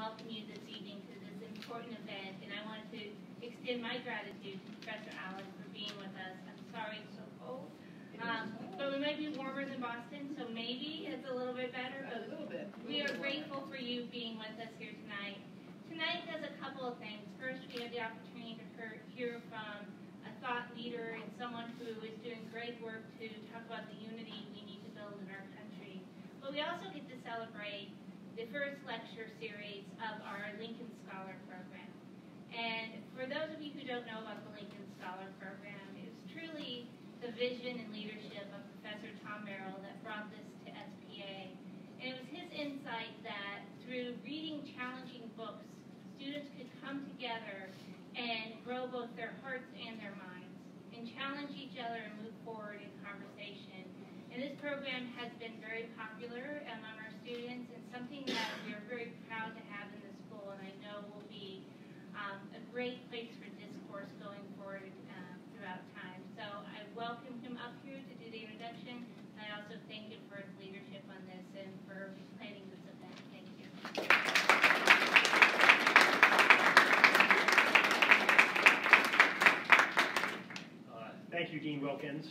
welcome you this evening to this important event, and I want to extend my gratitude to Professor Allen for being with us. I'm sorry it's so cold, but we might be warmer than Boston, so maybe it's a little bit better. But a little bit. We are grateful for you being with us here tonight. Tonight does a couple of things. First, we have the opportunity to hear from a thought leader and someone who is doing great work to talk about the unity we need to build in our country. But we also get to celebrate the first lecture series of our Lincoln Scholar program. And for those of you who don't know about the Lincoln Scholar program, it was truly the vision and leadership of Professor Tom Merrill that brought this to SPA. And it was his insight that through reading challenging books, students could come together and grow both their hearts and their minds, and challenge each other and move forward in conversation. And this program has been very popular among our students, and something that we are very proud to have in the school, and I know will be a great place for discourse going forward throughout time. So I welcome him up here to do the introduction, and I also thank him for his leadership on this and for planning this event. Thank you. Thank you, Dean Wilkins.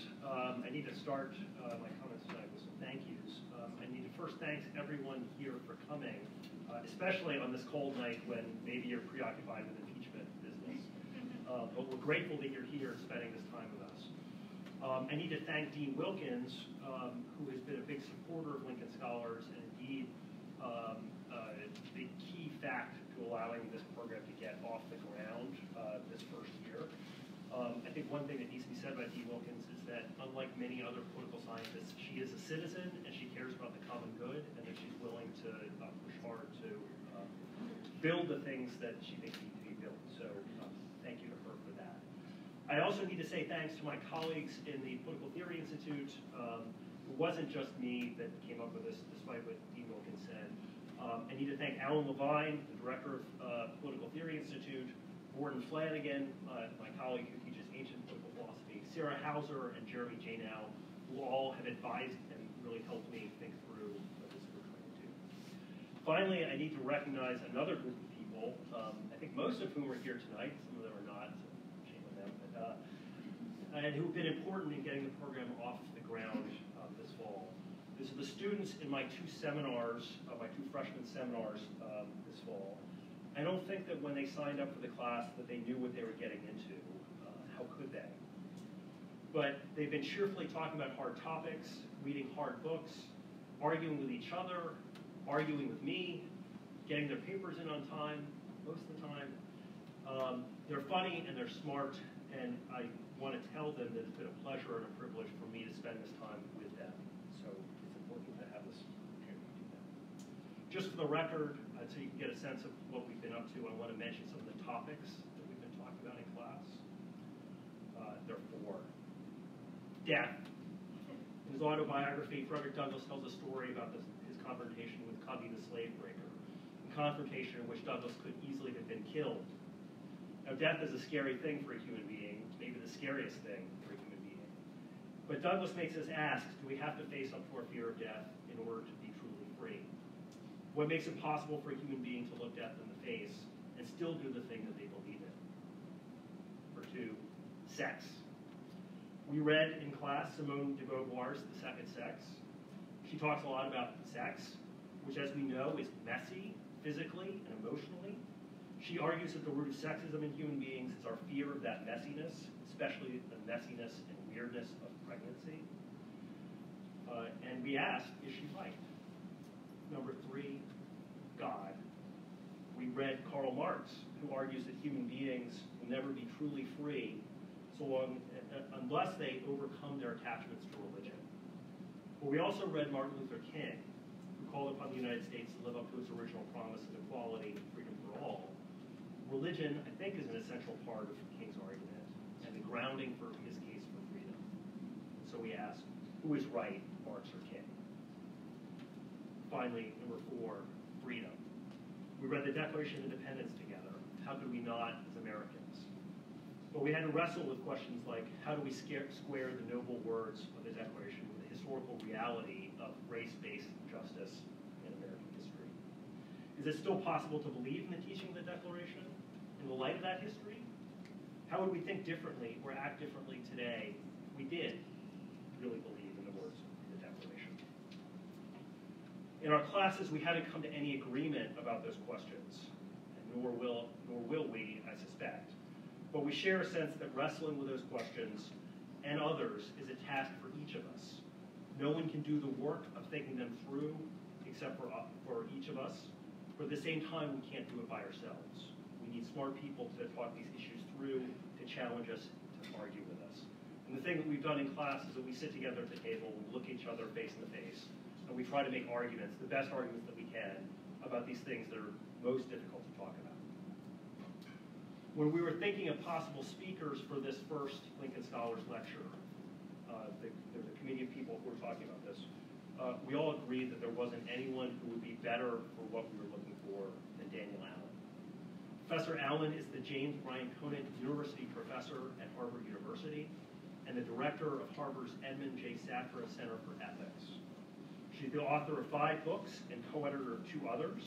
I need to start my comments tonight with some thank yous. I need to first thank everyone here for coming, especially on this cold night when maybe you're preoccupied with impeachment business. But we're grateful that you're here spending this time with us. I need to thank Dean Wilkins, who has been a big supporter of Lincoln Scholars and indeed the key fact to allowing this program to get off the ground this first year. I think one thing that needs to be said by Dean Wilkins is that, unlike many other political scientists, she is a citizen and she cares about the common good, and that she's willing to push hard to build the things that she thinks need to be built. So thank you to her for that. I also need to say thanks to my colleagues in the Political Theory Institute. It wasn't just me that came up with this, despite what Dean Wilkins said. I need to thank Alan Levine, the director of Political Theory Institute, Gordon Flanagan, my colleague who teaches ancient political philosophy, Sarah Hauser, and Jeremy Janow, who all have advised and really helped me think through what this we're trying to do. Finally, I need to recognize another group of people, I think most of whom are here tonight, some of them are not, so shame on them, but, and who've been important in getting the program off the ground this fall. These are the students in my two seminars, my two freshman seminars this fall. I don't think that when they signed up for the class that they knew what they were getting into. How could they? But they've been cheerfully talking about hard topics, reading hard books, arguing with each other, arguing with me, getting their papers in on time, most of the time. They're funny and they're smart, and I want to tell them that it's been a pleasure and a privilege for me to spend this time with them. So it's important to have this opportunity to do that. Just for the record, so you can get a sense of what we've been up to, I want to mention some of the topics that we've been talking about in class. There are four. Death. In his autobiography, Frederick Douglass tells a story about his confrontation with Cubby the slave breaker, a confrontation in which Douglass could easily have been killed. Now, death is a scary thing for a human being, maybe the scariest thing for a human being. But Douglass makes us ask, do we have to face up to our fear of death in order to be truly free? What makes it possible for a human being to look death in the face and still do the thing that they believe in? Number two, sex. We read in class Simone de Beauvoir's The Second Sex. She talks a lot about sex, which, as we know, is messy, physically and emotionally. She argues that the root of sexism in human beings is our fear of that messiness, especially the messiness and weirdness of pregnancy. And we ask, is she right? Number three, God. We read Karl Marx, who argues that human beings will never be truly free so long, unless they overcome their attachments to religion. But we also read Martin Luther King, who called upon the United States to live up to its original promise of equality and freedom for all. Religion, I think, is an essential part of King's argument and the grounding for his case for freedom. So we ask, who is right, Marx or King? Finally, number four, freedom. We read the Declaration of Independence together. How could we not as Americans? But we had to wrestle with questions like, how do we square the noble words of the Declaration with the historical reality of race-based justice in American history? Is it still possible to believe in the teaching of the Declaration in the light of that history? How would we think differently or act differently today if we did really believe in the words of the Declaration? In our classes, we haven't come to any agreement about those questions, and nor will we, I suspect. But we share a sense that wrestling with those questions and others is a task for each of us. No one can do the work of thinking them through except for each of us. But at the same time, we can't do it by ourselves. We need smart people to talk these issues through, to challenge us, to argue with us. And the thing that we've done in class is that we sit together at the table, we look each other face in the face, and we try to make arguments, the best arguments that we can, about these things that are most difficult to talk about. When we were thinking of possible speakers for this first Lincoln Scholars lecture, there's a committee of people who were talking about this, we all agreed that there wasn't anyone who would be better for what we were looking for than Danielle Allen. Professor Allen is the James Bryant Conant University Professor at Harvard University and the Director of Harvard's Edmund J. Safra Center for Ethics. She's the author of 5 books and co-editor of 2 others.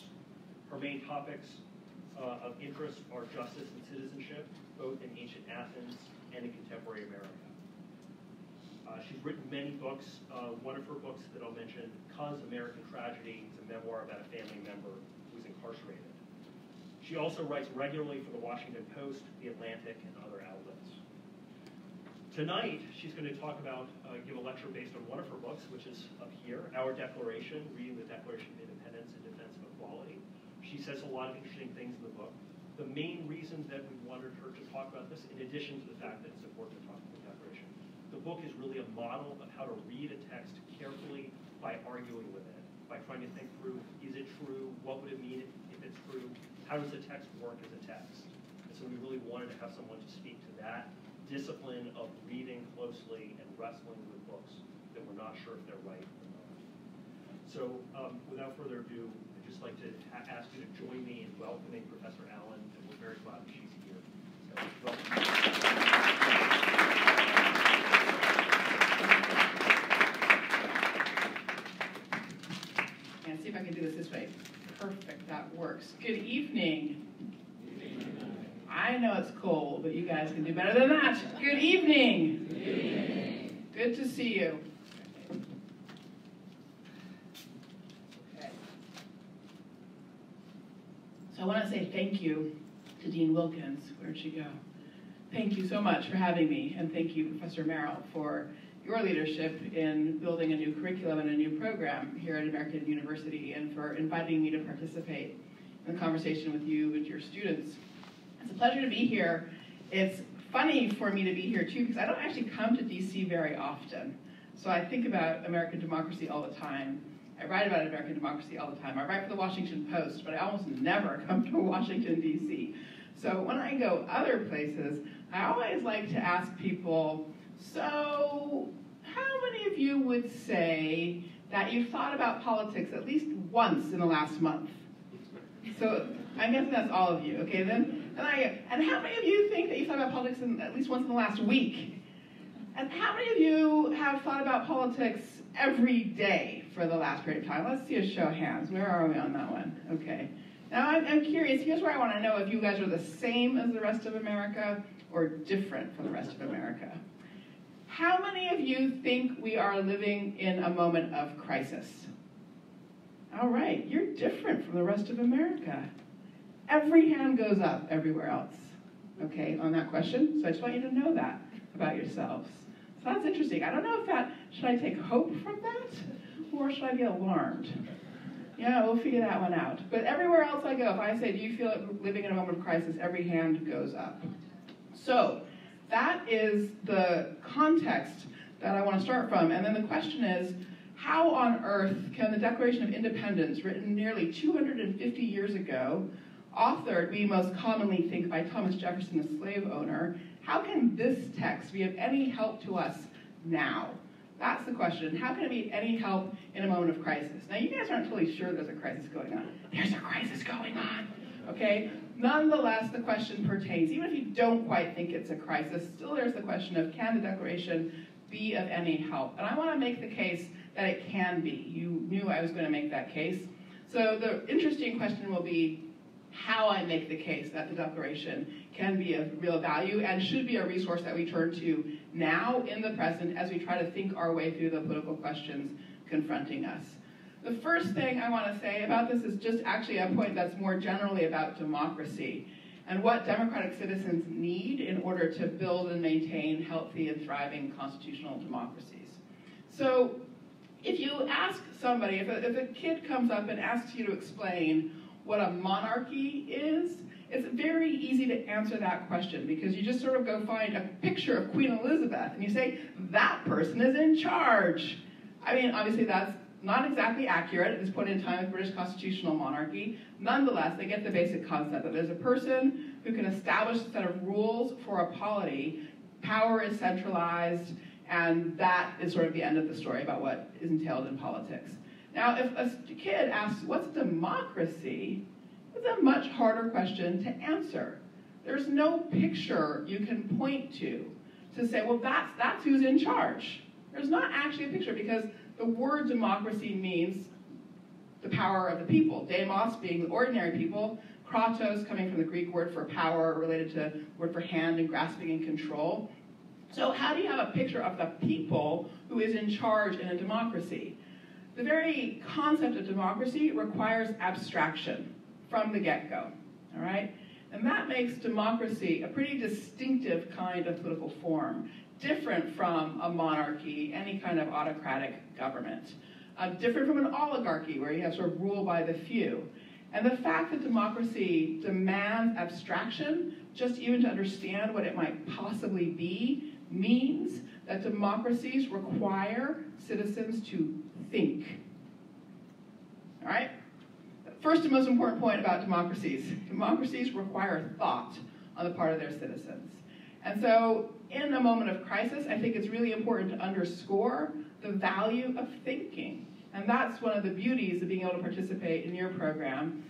Her main topics of interest are justice and citizenship, both in ancient Athens and in contemporary America. She's written many books. One of her books that I'll mention, Cuz, American Tragedy, is a memoir about a family member who was incarcerated. She also writes regularly for the Washington Post, The Atlantic, and other outlets. Tonight, she's going to talk about, give a lecture based on one of her books, which is up here, Our Declaration, Reading the Declaration of Independence in Defense of Equality. She says a lot of interesting things in the book. The main reason that we wanted her to talk about this, in addition to the fact that it's important to talk about the Declaration, the book is really a model of how to read a text carefully by arguing with it, by trying to think through, is it true? What would it mean if it's true? How does the text work as a text? And so we really wanted to have someone to speak to that discipline of reading closely and wrestling with books that we're not sure if they're right or not. So without further ado, just like to ask you to join me in welcoming Professor Allen, and we're very glad that she's here. So, welcome. And see if I can do this way. Perfect, that works. Good evening. Good evening. I know it's cold, but you guys can do better than that. Good evening. Good evening. Good to see you. I want to say thank you to Dean Wilkins. Where'd she go? Thank you so much for having me, and thank you, Professor Merrill, for your leadership in building a new curriculum and a new program here at American University, and for inviting me to participate in the conversation with you and your students. It's a pleasure to be here. It's funny for me to be here, too, because I don't actually come to DC very often. So I think about American democracy all the time. I write about American democracy all the time. I write for the Washington Post, but I almost never come to Washington, D.C. So when I go other places, I always like to ask people, so how many of you would say that you've thought about politics at least once in the last month? So I'm guessing that's all of you, okay? And how many of you think that you've thought about politics at least once in the last week? And how many of you have thought about politics every day for the last period of time? Let's see a show of hands. Where are we on that one? Okay. Now I'm curious, here's where I want to know if you guys are the same as the rest of America or different from the rest of America. How many of you think we are living in a moment of crisis? All right, you're different from the rest of America. Every hand goes up everywhere else, okay, on that question. So I just want you to know that about yourselves. So that's interesting. I don't know if that, should I take hope from that? Or should I be alarmed? Yeah, we'll figure that one out. But everywhere else I go, if I say, do you feel like living in a moment of crisis, every hand goes up. So that is the context that I want to start from. And then the question is, how on earth can the Declaration of Independence, written nearly 250 years ago, authored, we most commonly think, by Thomas Jefferson, a slave owner, how can this text be of any help to us now? That's the question. How can it be any help in a moment of crisis? Now, you guys aren't totally sure there's a crisis going on. There's a crisis going on, okay? Nonetheless, the question pertains. Even if you don't quite think it's a crisis, still there's the question of, can the Declaration be of any help? And I want to make the case that it can be. You knew I was going to make that case. So the interesting question will be how I make the case that the Declaration can be of real value and should be a resource that we turn to now in the present as we try to think our way through the political questions confronting us. The first thing I want to say about this is just actually a point that's more generally about democracy and what democratic citizens need in order to build and maintain healthy and thriving constitutional democracies. So if you ask somebody, if a kid comes up and asks you to explain what a monarchy is, it's very easy to answer that question because you just sort of go find a picture of Queen Elizabeth and you say, that person is in charge. I mean, obviously that's not exactly accurate at this point in time with British constitutional monarchy. Nonetheless, they get the basic concept that there's a person who can establish a set of rules for a polity, power is centralized, and that is sort of the end of the story about what is entailed in politics. Now, if a kid asks, what's democracy? It's a much harder question to answer. There's no picture you can point to say, well, that's who's in charge. There's not actually a picture because the word democracy means the power of the people. Demos being the ordinary people, kratos coming from the Greek word for power related to word for hand and grasping and control. So how do you have a picture of the people who is in charge in a democracy? The very concept of democracy requires abstraction from the get-go, all right? And that makes democracy a pretty distinctive kind of political form, different from a monarchy, any kind of autocratic government, different from an oligarchy where you have sort of rule by the few. And the fact that democracy demands abstraction, just even to understand what it might possibly be, means that democracies require citizens to think. All right? First and most important point about democracies. Democracies require thought on the part of their citizens. And so in a moment of crisis, I think it's really important to underscore the value of thinking. And that's one of the beauties of being able to participate in your program.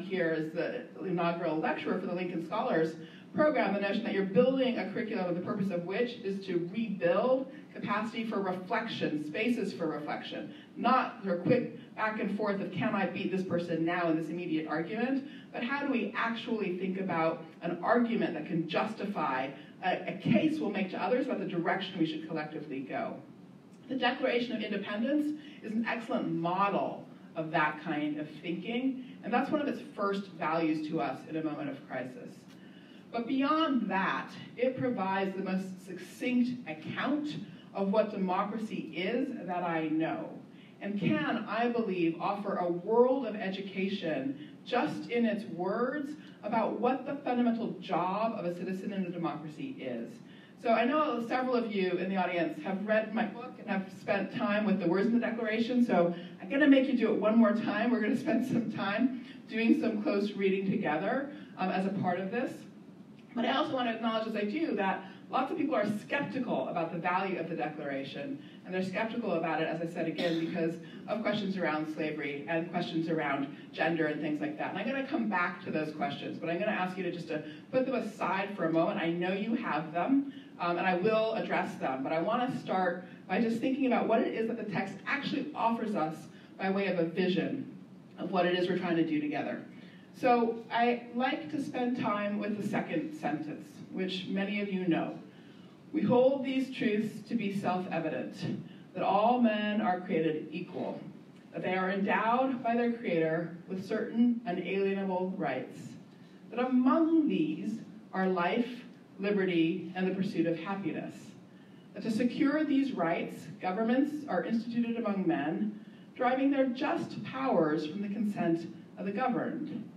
Here is the inaugural lecturer for the Lincoln Scholars program, the notion that you're building a curriculum with the purpose of which is to rebuild capacity for reflection, spaces for reflection, not your quick back and forth of can I beat this person now in this immediate argument, but how do we actually think about an argument that can justify a case we'll make to others about the direction we should collectively go. The Declaration of Independence is an excellent model of that kind of thinking, and that's one of its first values to us in a moment of crisis. But beyond that, it provides the most succinct account of what democracy is that I know, and can, I believe, offer a world of education just in its words about what the fundamental job of a citizen in a democracy is. So I know several of you in the audience have read my book and have spent time with the words in the Declaration, so I'm going to make you do it one more time. We're going to spend some time doing some close reading together as a part of this. But I also want to acknowledge as I do that lots of people are skeptical about the value of the Declaration, and they're skeptical about it, as I said again, because of questions around slavery and questions around gender and things like that. And I'm going to come back to those questions, but I'm going to ask you to just put them aside for a moment. I know you have them, and I will address them, but I want to start by just thinking about what it is that the text actually offers us by way of a vision of what it is we're trying to do together. So I like to spend time with the second sentence, which many of you know. We hold these truths to be self-evident, that all men are created equal, that they are endowed by their Creator with certain unalienable rights, that among these are life, liberty, and the pursuit of happiness, that to secure these rights, governments are instituted among men, deriving their just powers from the consent of the governed,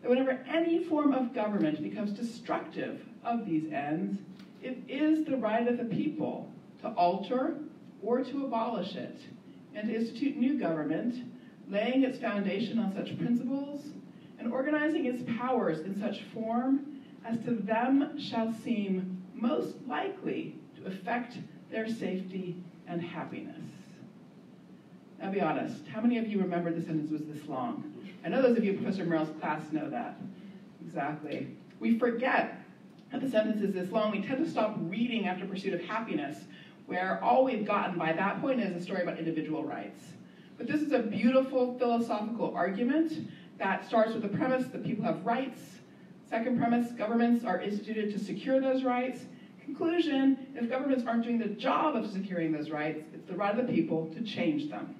that whenever any form of government becomes destructive of these ends, it is the right of the people to alter or to abolish it, and to institute new government, laying its foundation on such principles, and organizing its powers in such form as to them shall seem most likely to affect their safety and happiness. Now be honest, how many of you remember the sentence was this long? I know those of you in Professor Merrill's class know that. Exactly. We forget that the sentence is this long. We tend to stop reading after Pursuit of Happiness, where all we've gotten by that point is a story about individual rights. But this is a beautiful philosophical argument that starts with the premise that people have rights. Second premise, governments are instituted to secure those rights. Conclusion, if governments aren't doing the job of securing those rights, it's the right of the people to change them.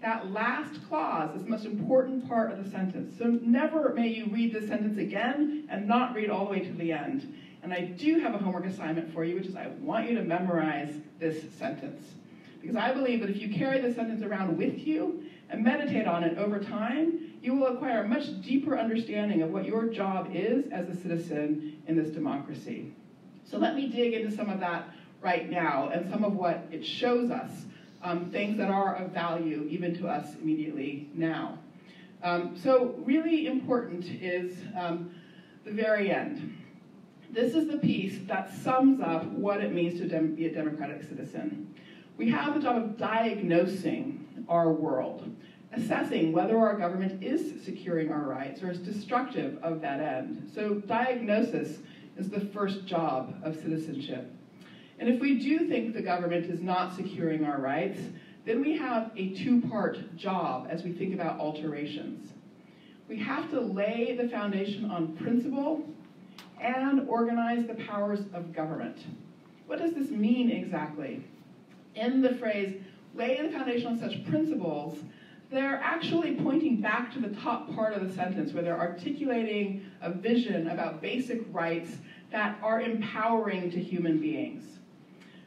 That last clause is the most important part of the sentence. So never may you read this sentence again and not read all the way to the end. And I do have a homework assignment for you, which is I want you to memorize this sentence. Because I believe that if you carry this sentence around with you and meditate on it over time, you will acquire a much deeper understanding of what your job is as a citizen in this democracy. So let me dig into some of that right now and some of what it shows us, things that are of value even to us immediately now. So really important is the very end. This is the piece that sums up what it means to be a democratic citizen. We have the job of diagnosing our world, assessing whether our government is securing our rights or is destructive of that end. So diagnosis is the first job of citizenship. And if we do think the government is not securing our rights, then we have a two-part job as we think about alterations. We have to lay the foundation on principle and organize the powers of government. What does this mean exactly? In the phrase, lay the foundation on such principles, they're actually pointing back to the top part of the sentence where they're articulating a vision about basic rights that are empowering to human beings.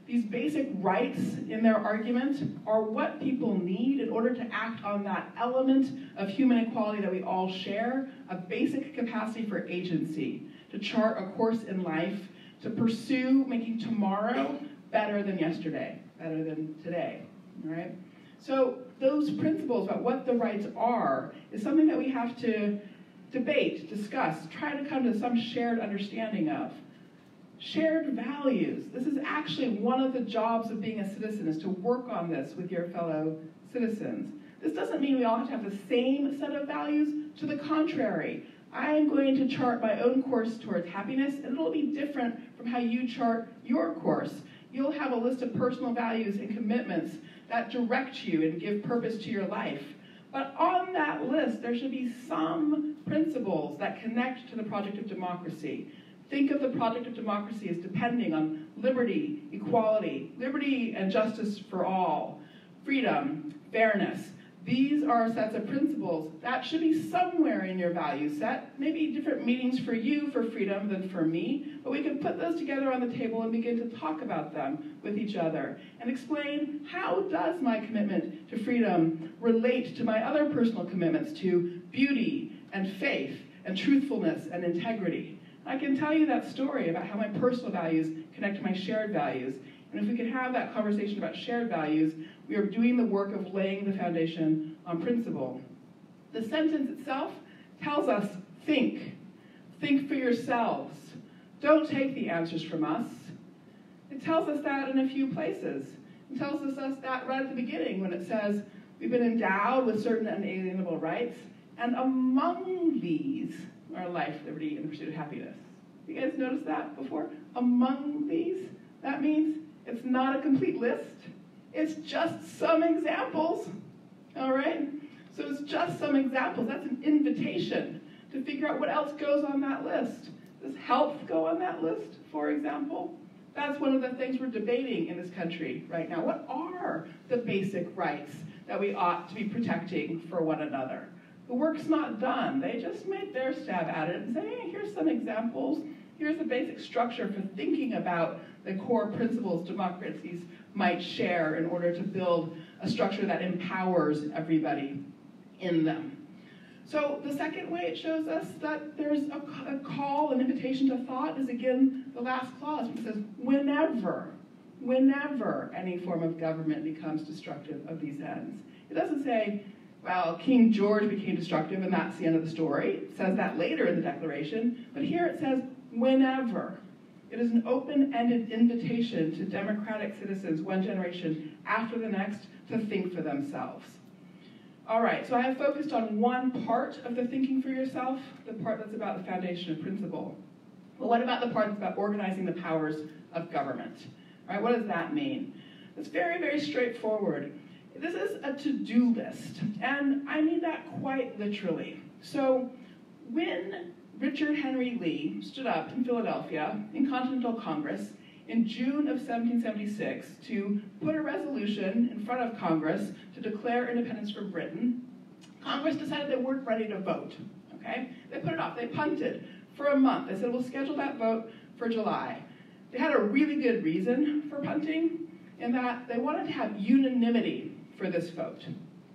These basic rights in their argument are what people need in order to act on that element of human equality that we all share, a basic capacity for agency, to chart a course in life, to pursue making tomorrow better than yesterday, better than today, right? So those principles about what the rights are is something that we have to debate, discuss, try to come to some shared understanding of. Shared values. This is actually one of the jobs of being a citizen, is to work on this with your fellow citizens. This doesn't mean we all have to have the same set of values. To the contrary, I am going to chart my own course towards happiness, and it'll be different from how you chart your course. You'll have a list of personal values and commitments that direct you and give purpose to your life. But on that list, there should be some principles that connect to the project of democracy. Think of the project of democracy as depending on liberty, equality, liberty and justice for all, freedom, fairness. These are sets of principles that should be somewhere in your value set. Maybe different meanings for you for freedom than for me, but we can put those together on the table and begin to talk about them with each other and explain how does my commitment to freedom relate to my other personal commitments to beauty and faith and truthfulness and integrity. I can tell you that story about how my personal values connect to my shared values. And if we can have that conversation about shared values, we are doing the work of laying the foundation on principle. The sentence itself tells us, think. Think for yourselves. Don't take the answers from us. It tells us that in a few places. It tells us that right at the beginning when it says, we've been endowed with certain unalienable rights, and among these are life, liberty, and the pursuit of happiness. You guys noticed that before? Among these? That means it's not a complete list. It's just some examples, all right? So it's just some examples. That's an invitation to figure out what else goes on that list. Does health go on that list, for example? That's one of the things we're debating in this country right now. What are the basic rights that we ought to be protecting for one another? The work's not done. They just made their stab at it and say, hey, here's some examples. Here's the basic structure for thinking about the core principles democracies might share in order to build a structure that empowers everybody in them. So the second way it shows us that there's a call, an invitation to thought, is again the last clause. It says, whenever any form of government becomes destructive of these ends. It doesn't say, well, King George became destructive and that's the end of the story. It says that later in the Declaration, but here it says, whenever. It is an open-ended invitation to democratic citizens, one generation after the next, to think for themselves. All right, so I have focused on one part of the thinking for yourself, the part that's about the foundation of principle. But what about the part that's about organizing the powers of government? All right, what does that mean? It's very, very straightforward. This is a to-do list, and I mean that quite literally. So when Richard Henry Lee stood up in Philadelphia in Continental Congress in June of 1776 to put a resolution in front of Congress to declare independence from Britain, Congress decided they weren't ready to vote, okay? They put it off, they punted for a month. They said, we'll schedule that vote for July. They had a really good reason for punting in that they wanted to have unanimity for this vote.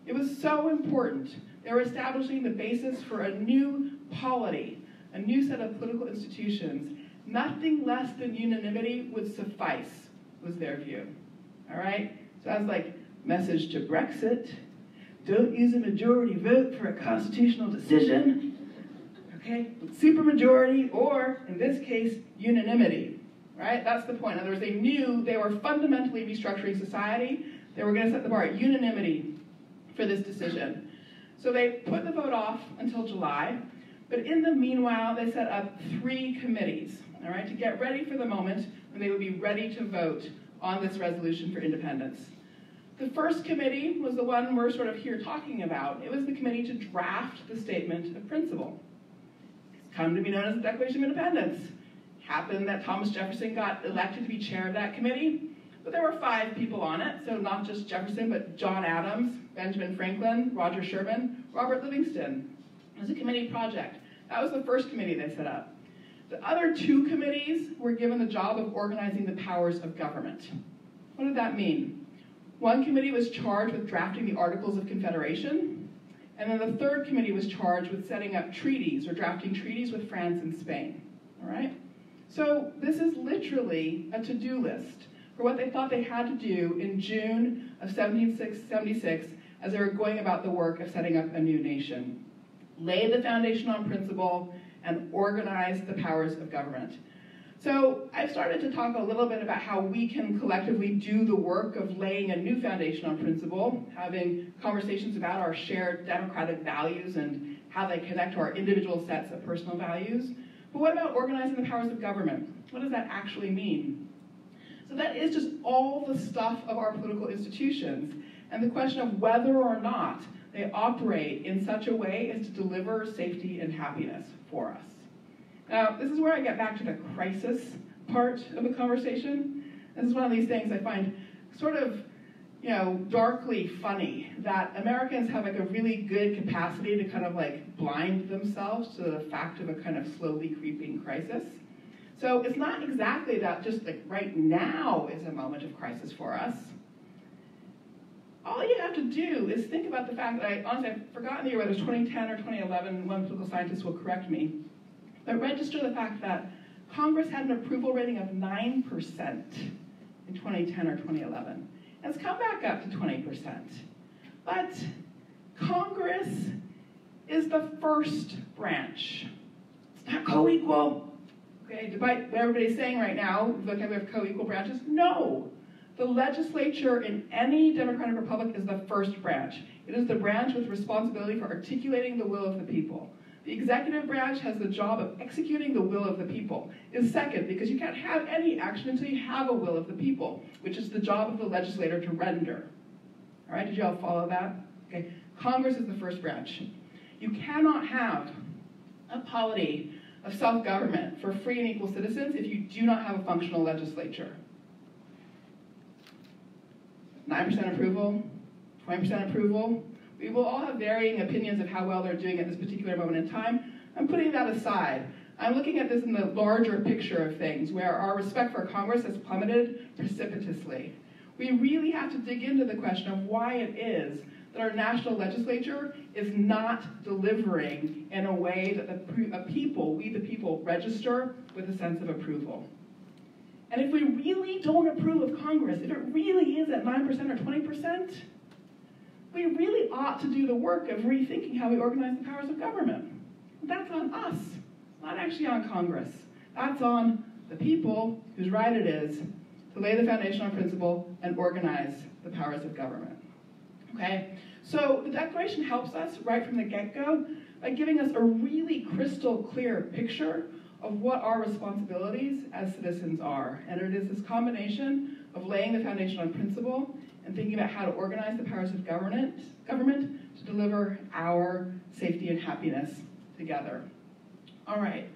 It was so important. They were establishing the basis for a new polity, a new set of political institutions. Nothing less than unanimity would suffice, was their view, all right? So I was like, message to Brexit, don't use a majority vote for a constitutional decision, okay? Supermajority, or in this case, unanimity, right? That's the point. In other words, they knew they were fundamentally restructuring society. They were gonna set the bar at unanimity for this decision. So they put the vote off until July, but in the meanwhile, they set up three committees, all right, to get ready for the moment when they would be ready to vote on this resolution for independence. The first committee was the one we're sort of here talking about. It was the committee to draft the statement of principle. It's come to be known as the Declaration of Independence. It happened that Thomas Jefferson got elected to be chair of that committee, but there were 5 people on it, so not just Jefferson, but John Adams, Benjamin Franklin, Roger Sherman, Robert Livingston. It was a committee project. That was the first committee they set up. The other 2 committees were given the job of organizing the powers of government. What did that mean? One committee was charged with drafting the Articles of Confederation, and then the third committee was charged with setting up treaties or drafting treaties with France and Spain, all right? So this is literally a to-do list for what they thought they had to do in June of 1776 as they were going about the work of setting up a new nation. Lay the foundation on principle, and organize the powers of government. So I've started to talk a little bit about how we can collectively do the work of laying a new foundation on principle, having conversations about our shared democratic values and how they connect to our individual sets of personal values. But what about organizing the powers of government? What does that actually mean? So that is just all the stuff of our political institutions, and the question of whether or not they operate in such a way as to deliver safety and happiness for us. Now, this is where I get back to the crisis part of the conversation. This is one of these things I find sort of, you know, darkly funny, that Americans have like a really good capacity to kind of like blind themselves to the fact of a kind of slowly creeping crisis. So it's not exactly that just like right now is a moment of crisis for us. All you have to do is think about the fact that, I've forgotten the year, whether it's 2010 or 2011, one political scientist will correct me, but register the fact that Congress had an approval rating of 9% in 2010 or 2011. It's come back up to 20%. But Congress is the first branch. It's not co-equal. Okay, despite what everybody's saying right now, the vocabulary of co-equal branches, no. The legislature in any democratic republic is the first branch. It is the branch with responsibility for articulating the will of the people. The executive branch has the job of executing the will of the people. It's second, because you can't have any action until you have a will of the people, which is the job of the legislator to render. All right, did you all follow that? Okay, Congress is the first branch. You cannot have a polity of self-government for free and equal citizens if you do not have a functional legislature. 9% approval, 20% approval. We will all have varying opinions of how well they're doing at this particular moment in time. I'm putting that aside. I'm looking at this in the larger picture of things, where our respect for Congress has plummeted precipitously. We really have to dig into the question of why it is that our national legislature is not delivering in a way that we the people, register with a sense of approval. And if we really don't approve of Congress, if it really is at 9% or 20%, we really ought to do the work of rethinking how we organize the powers of government. That's on us, not actually on Congress. That's on the people, whose right it is to lay the foundation on principle and organize the powers of government. Okay? So the Declaration helps us right from the get-go by giving us a really crystal clear picture of what our responsibilities as citizens are. And it is this combination of laying the foundation on principle and thinking about how to organize the powers of government to deliver our safety and happiness together. All right.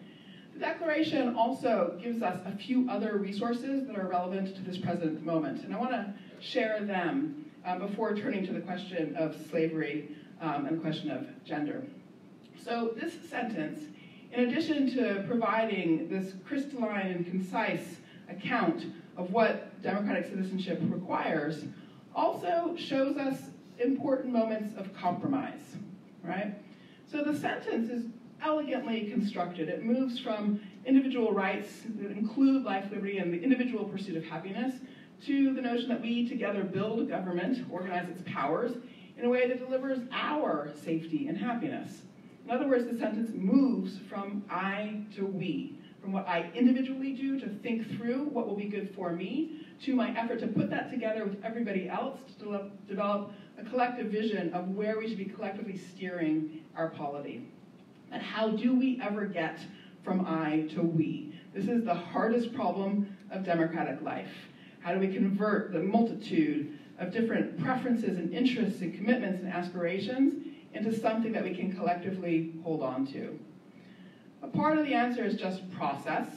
The Declaration also gives us a few other resources that are relevant to this present moment, and I want to share them before turning to the question of slavery and the question of gender. So this sentence, in addition to providing this crystalline and concise account of what democratic citizenship requires, also shows us important moments of compromise, right? So the sentence is elegantly constructed. It moves from individual rights that include life, liberty, and the individual pursuit of happiness to the notion that we together build a government, organize its powers in a way that delivers our safety and happiness. In other words, the sentence moves from I to we, from what I individually do to think through what will be good for me to my effort to put that together with everybody else to develop a collective vision of where we should be collectively steering our polity. And how do we ever get from I to we? This is the hardest problem of democratic life. How do we convert the multitude of different preferences and interests and commitments and aspirations into something that we can collectively hold on to? A part of the answer is just process,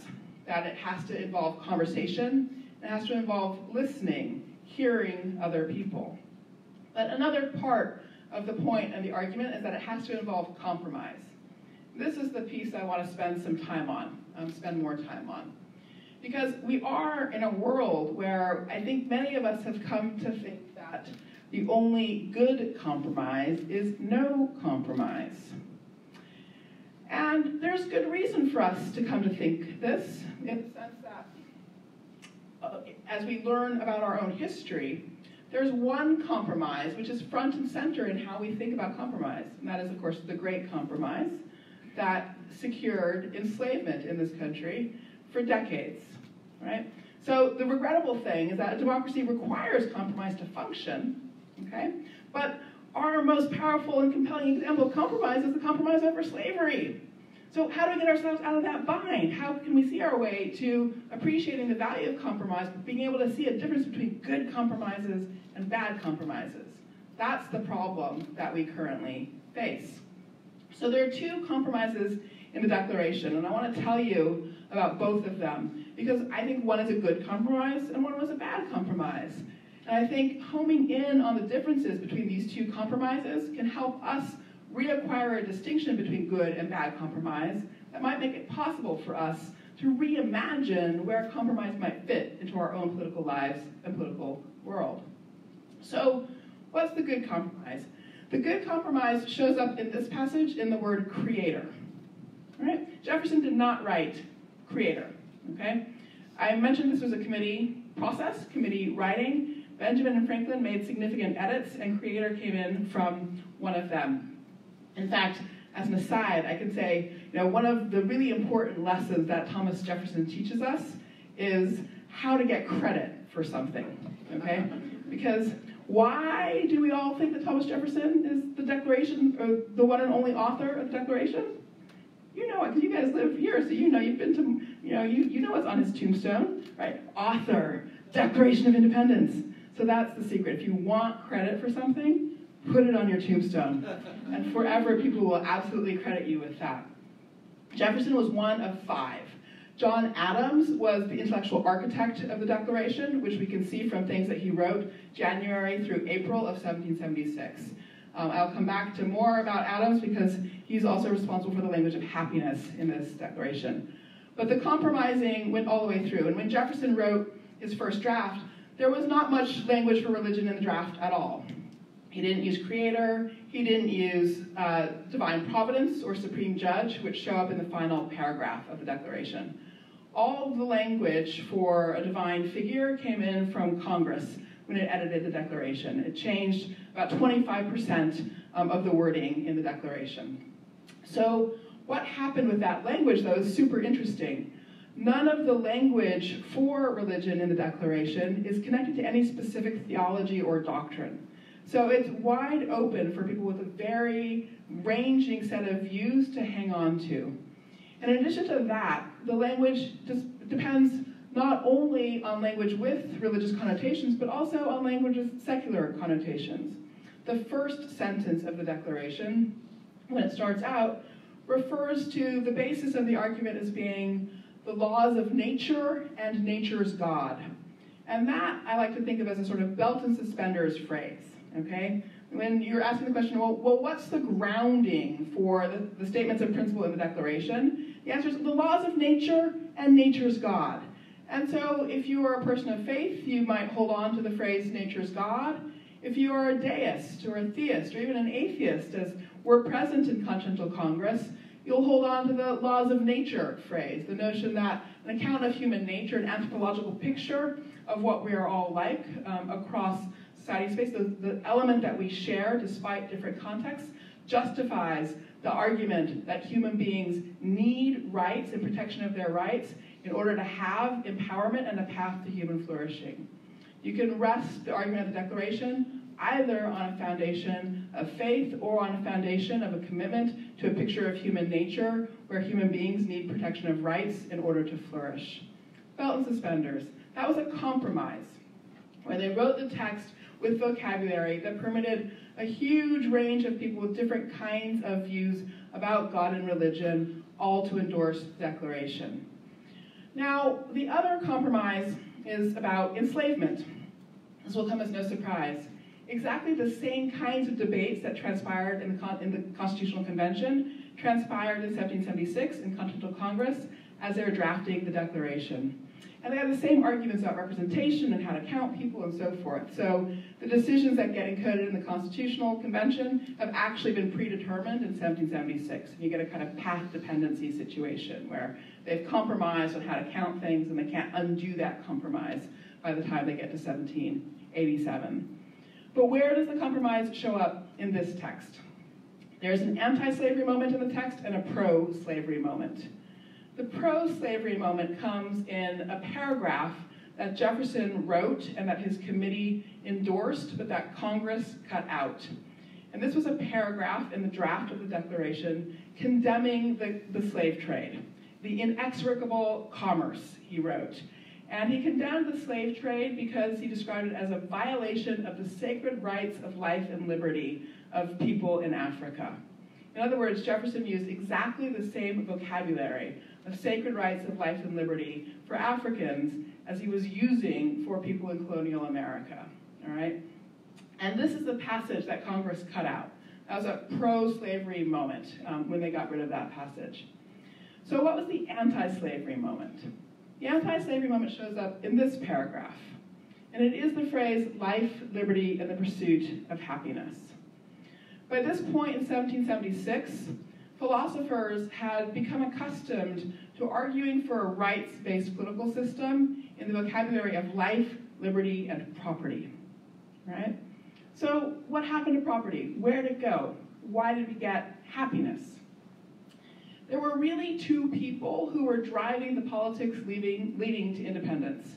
that it has to involve conversation, it has to involve listening, hearing other people. But another part of the point and the argument is that it has to involve compromise. This is the piece I want to spend some time on, spend more time on. Because we are in a world where I think many of us have come to think that the only good compromise is no compromise. And there's good reason for us to come to think this, in the sense that as we learn about our own history, there's one compromise which is front and center in how we think about compromise, and that is, of course, the Great Compromise, that secured enslavement in this country for decades, right? So the regrettable thing is that a democracy requires compromise to function, okay? But our most powerful and compelling example of compromise is the compromise over slavery. So how do we get ourselves out of that bind? How can we see our way to appreciating the value of compromise, but being able to see a difference between good compromises and bad compromises? That's the problem that we currently face. So there are two compromises in the Declaration, and I want to tell you about both of them, because I think one is a good compromise and one was a bad compromise. And I think homing in on the differences between these two compromises can help us reacquire a distinction between good and bad compromise that might make it possible for us to reimagine where compromise might fit into our own political lives and political world. So what's the good compromise? The good compromise shows up in this passage in the word creator. All right? Jefferson did not write creator. Okay? I mentioned this was a committee process, committee writing. Benjamin and Franklin made significant edits, and creator came in from one of them. In fact, as an aside, I can say, you know, one of the really important lessons that Thomas Jefferson teaches us is how to get credit for something. Okay? Because why do we all think that Thomas Jefferson is the Declaration, or the one and only author of the Declaration? You know it, because you guys live here, so you know you've been to, you know what's on his tombstone, right? Author, Declaration of Independence. So that's the secret. If you want credit for something, put it on your tombstone. And forever people will absolutely credit you with that. Jefferson was one of five. John Adams was the intellectual architect of the Declaration, which we can see from things that he wrote January through April of 1776. I'll come back to more about Adams because he's also responsible for the language of happiness in this Declaration. But the compromising went all the way through, and when Jefferson wrote his first draft, there was not much language for religion in the draft at all. He didn't use creator, he didn't use divine providence or supreme judge, which show up in the final paragraph of the Declaration. All of the language for a divine figure came in from Congress when it edited the Declaration. It changed about 25% of the wording in the Declaration. So what happened with that language, though, is super interesting. None of the language for religion in the Declaration is connected to any specific theology or doctrine. So it's wide open for people with a very ranging set of views to hang on to. And in addition to that, the language just depends not only on language with religious connotations, but also on language with secular connotations. The first sentence of the Declaration, when it starts out, refers to the basis of the argument as being the laws of nature and nature's God. And that I like to think of as a sort of belt and suspenders phrase, okay? When you're asking the question, well what's the grounding for the statements of principle in the Declaration? The answer is the laws of nature and nature's God. And so if you are a person of faith, you might hold on to the phrase nature's God. If you are a deist or a theist or even an atheist, as were present in Continental Congress, you'll hold on to the laws of nature phrase, the notion that an account of human nature, an anthropological picture of what we are all like across society space, the element that we share despite different contexts, justifies the argument that human beings need rights and protection of their rights in order to have empowerment and a path to human flourishing. You can rest the argument of the Declaration either on a foundation of faith or on a foundation of a commitment to a picture of human nature where human beings need protection of rights in order to flourish. Belt and suspenders. That was a compromise where they wrote the text with vocabulary that permitted a huge range of people with different kinds of views about God and religion, all to endorse the Declaration. Now, the other compromise is about enslavement. This will come as no surprise. Exactly the same kinds of debates that transpired in the Constitutional Convention transpired in 1776 in Continental Congress as they were drafting the Declaration. And they had the same arguments about representation and how to count people and so forth. So the decisions that get encoded in the Constitutional Convention have actually been predetermined in 1776. And you get a kind of path dependency situation where they've compromised on how to count things and they can't undo that compromise by the time they get to 1787. But where does the compromise show up in this text? There's an anti-slavery moment in the text and a pro-slavery moment. The pro-slavery moment comes in a paragraph that Jefferson wrote and that his committee endorsed, but that Congress cut out. And this was a paragraph in the draft of the Declaration condemning the slave trade, the inexorable commerce, he wrote. And he condemned the slave trade because he described it as a violation of the sacred rights of life and liberty of people in Africa. In other words, Jefferson used exactly the same vocabulary of sacred rights of life and liberty for Africans as he was using for people in colonial America, all right? And this is the passage that Congress cut out. That was a pro-slavery moment when they got rid of that passage. So what was the anti-slavery moment? The anti-slavery moment shows up in this paragraph, and it is the phrase life, liberty, and the pursuit of happiness. By this point in 1776, philosophers had become accustomed to arguing for a rights-based political system in the vocabulary of life, liberty, and property, right? So what happened to property? Where did it go? Why did we get happiness? There were really two people who were driving the politics leading to independence.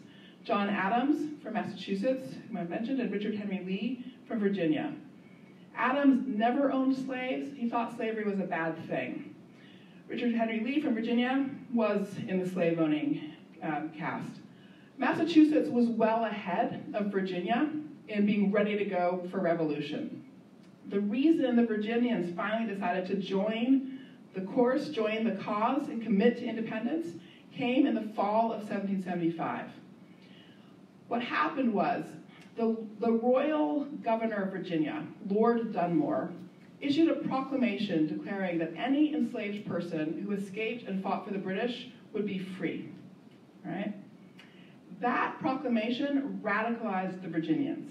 John Adams from Massachusetts, whom I mentioned, and Richard Henry Lee from Virginia. Adams never owned slaves. He thought slavery was a bad thing. Richard Henry Lee from Virginia was in the slave-owning caste. Massachusetts was well ahead of Virginia in being ready to go for revolution. The reason the Virginians finally decided to join the course, join the cause, and commit to independence came in the fall of 1775. What happened was, the royal governor of Virginia, Lord Dunmore, issued a proclamation declaring that any enslaved person who escaped and fought for the British would be free. Right? That proclamation radicalized the Virginians.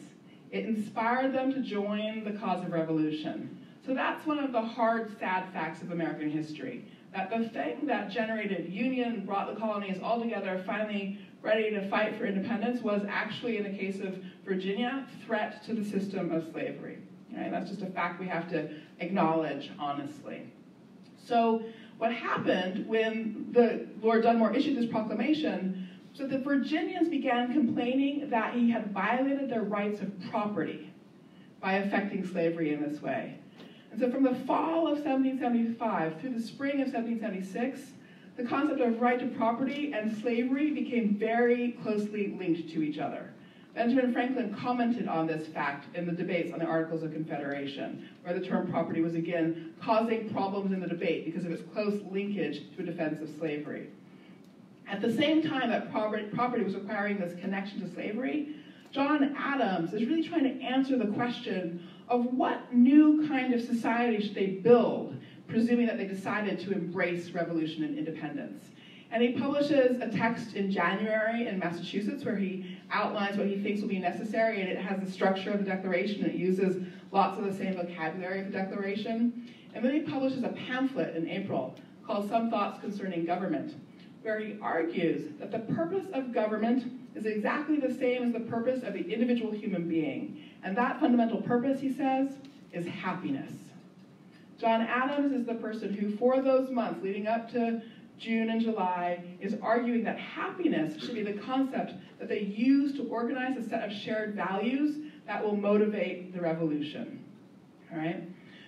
It inspired them to join the cause of revolution. So that's one of the hard, sad facts of American history, that the thing that generated union, brought the colonies all together, finally ready to fight for independence, was actually, in the case of Virginia, threat to the system of slavery. Right? That's just a fact we have to acknowledge honestly. So what happened when Lord Dunmore issued this proclamation, so the Virginians began complaining that he had violated their rights of property by affecting slavery in this way. And so from the fall of 1775 through the spring of 1776, the concept of right to property and slavery became very closely linked to each other. Benjamin Franklin commented on this fact in the debates on the Articles of Confederation, where the term property was again causing problems in the debate because of its close linkage to a defense of slavery. At the same time that property was acquiring this connection to slavery, John Adams is really trying to answer the question of what new kind of society should they build, presuming that they decided to embrace revolution and independence. And he publishes a text in January in Massachusetts where he outlines what he thinks will be necessary, and it has the structure of the Declaration. It uses lots of the same vocabulary of the Declaration. And then he publishes a pamphlet in April called Some Thoughts Concerning Government, where he argues that the purpose of government is exactly the same as the purpose of the individual human being. And that fundamental purpose, he says, is happiness. John Adams is the person who, for those months leading up to June and July, is arguing that happiness should be the concept that they use to organize a set of shared values that will motivate the revolution. All right?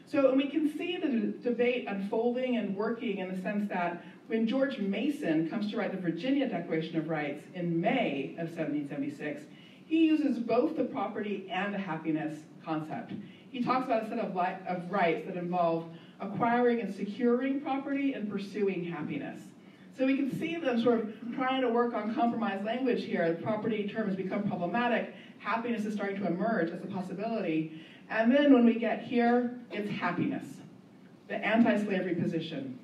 So, and we can see the debate unfolding and working in the sense that when George Mason comes to write the Virginia Declaration of Rights in May of 1776, he uses both the property and the happiness concept. He talks about a set of rights that involve acquiring and securing property and pursuing happiness. So we can see them sort of trying to work on compromise language here. The property term has become problematic. Happiness is starting to emerge as a possibility. And then when we get here, it's happiness, the anti-slavery position.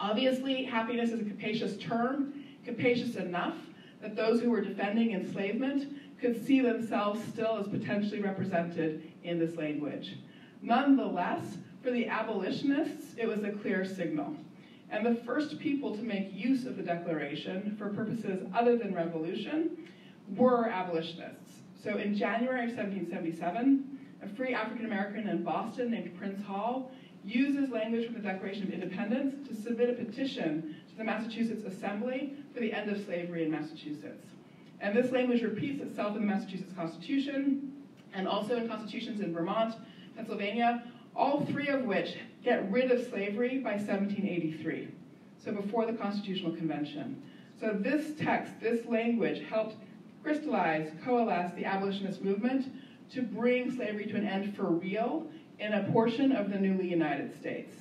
Obviously, happiness is a capacious term, capacious enough that those who were defending enslavement could see themselves still as potentially represented in this language. Nonetheless, for the abolitionists, it was a clear signal. And the first people to make use of the Declaration for purposes other than revolution were abolitionists. So in January of 1777, a free African American in Boston named Prince Hall uses language from the Declaration of Independence to submit a petition to the Massachusetts Assembly for the end of slavery in Massachusetts. And this language repeats itself in the Massachusetts Constitution and also in constitutions in Vermont, Pennsylvania, all three of which get rid of slavery by 1783, so before the Constitutional Convention. So this text, this language, helped crystallize, coalesce the abolitionist movement to bring slavery to an end for real in a portion of the newly United States.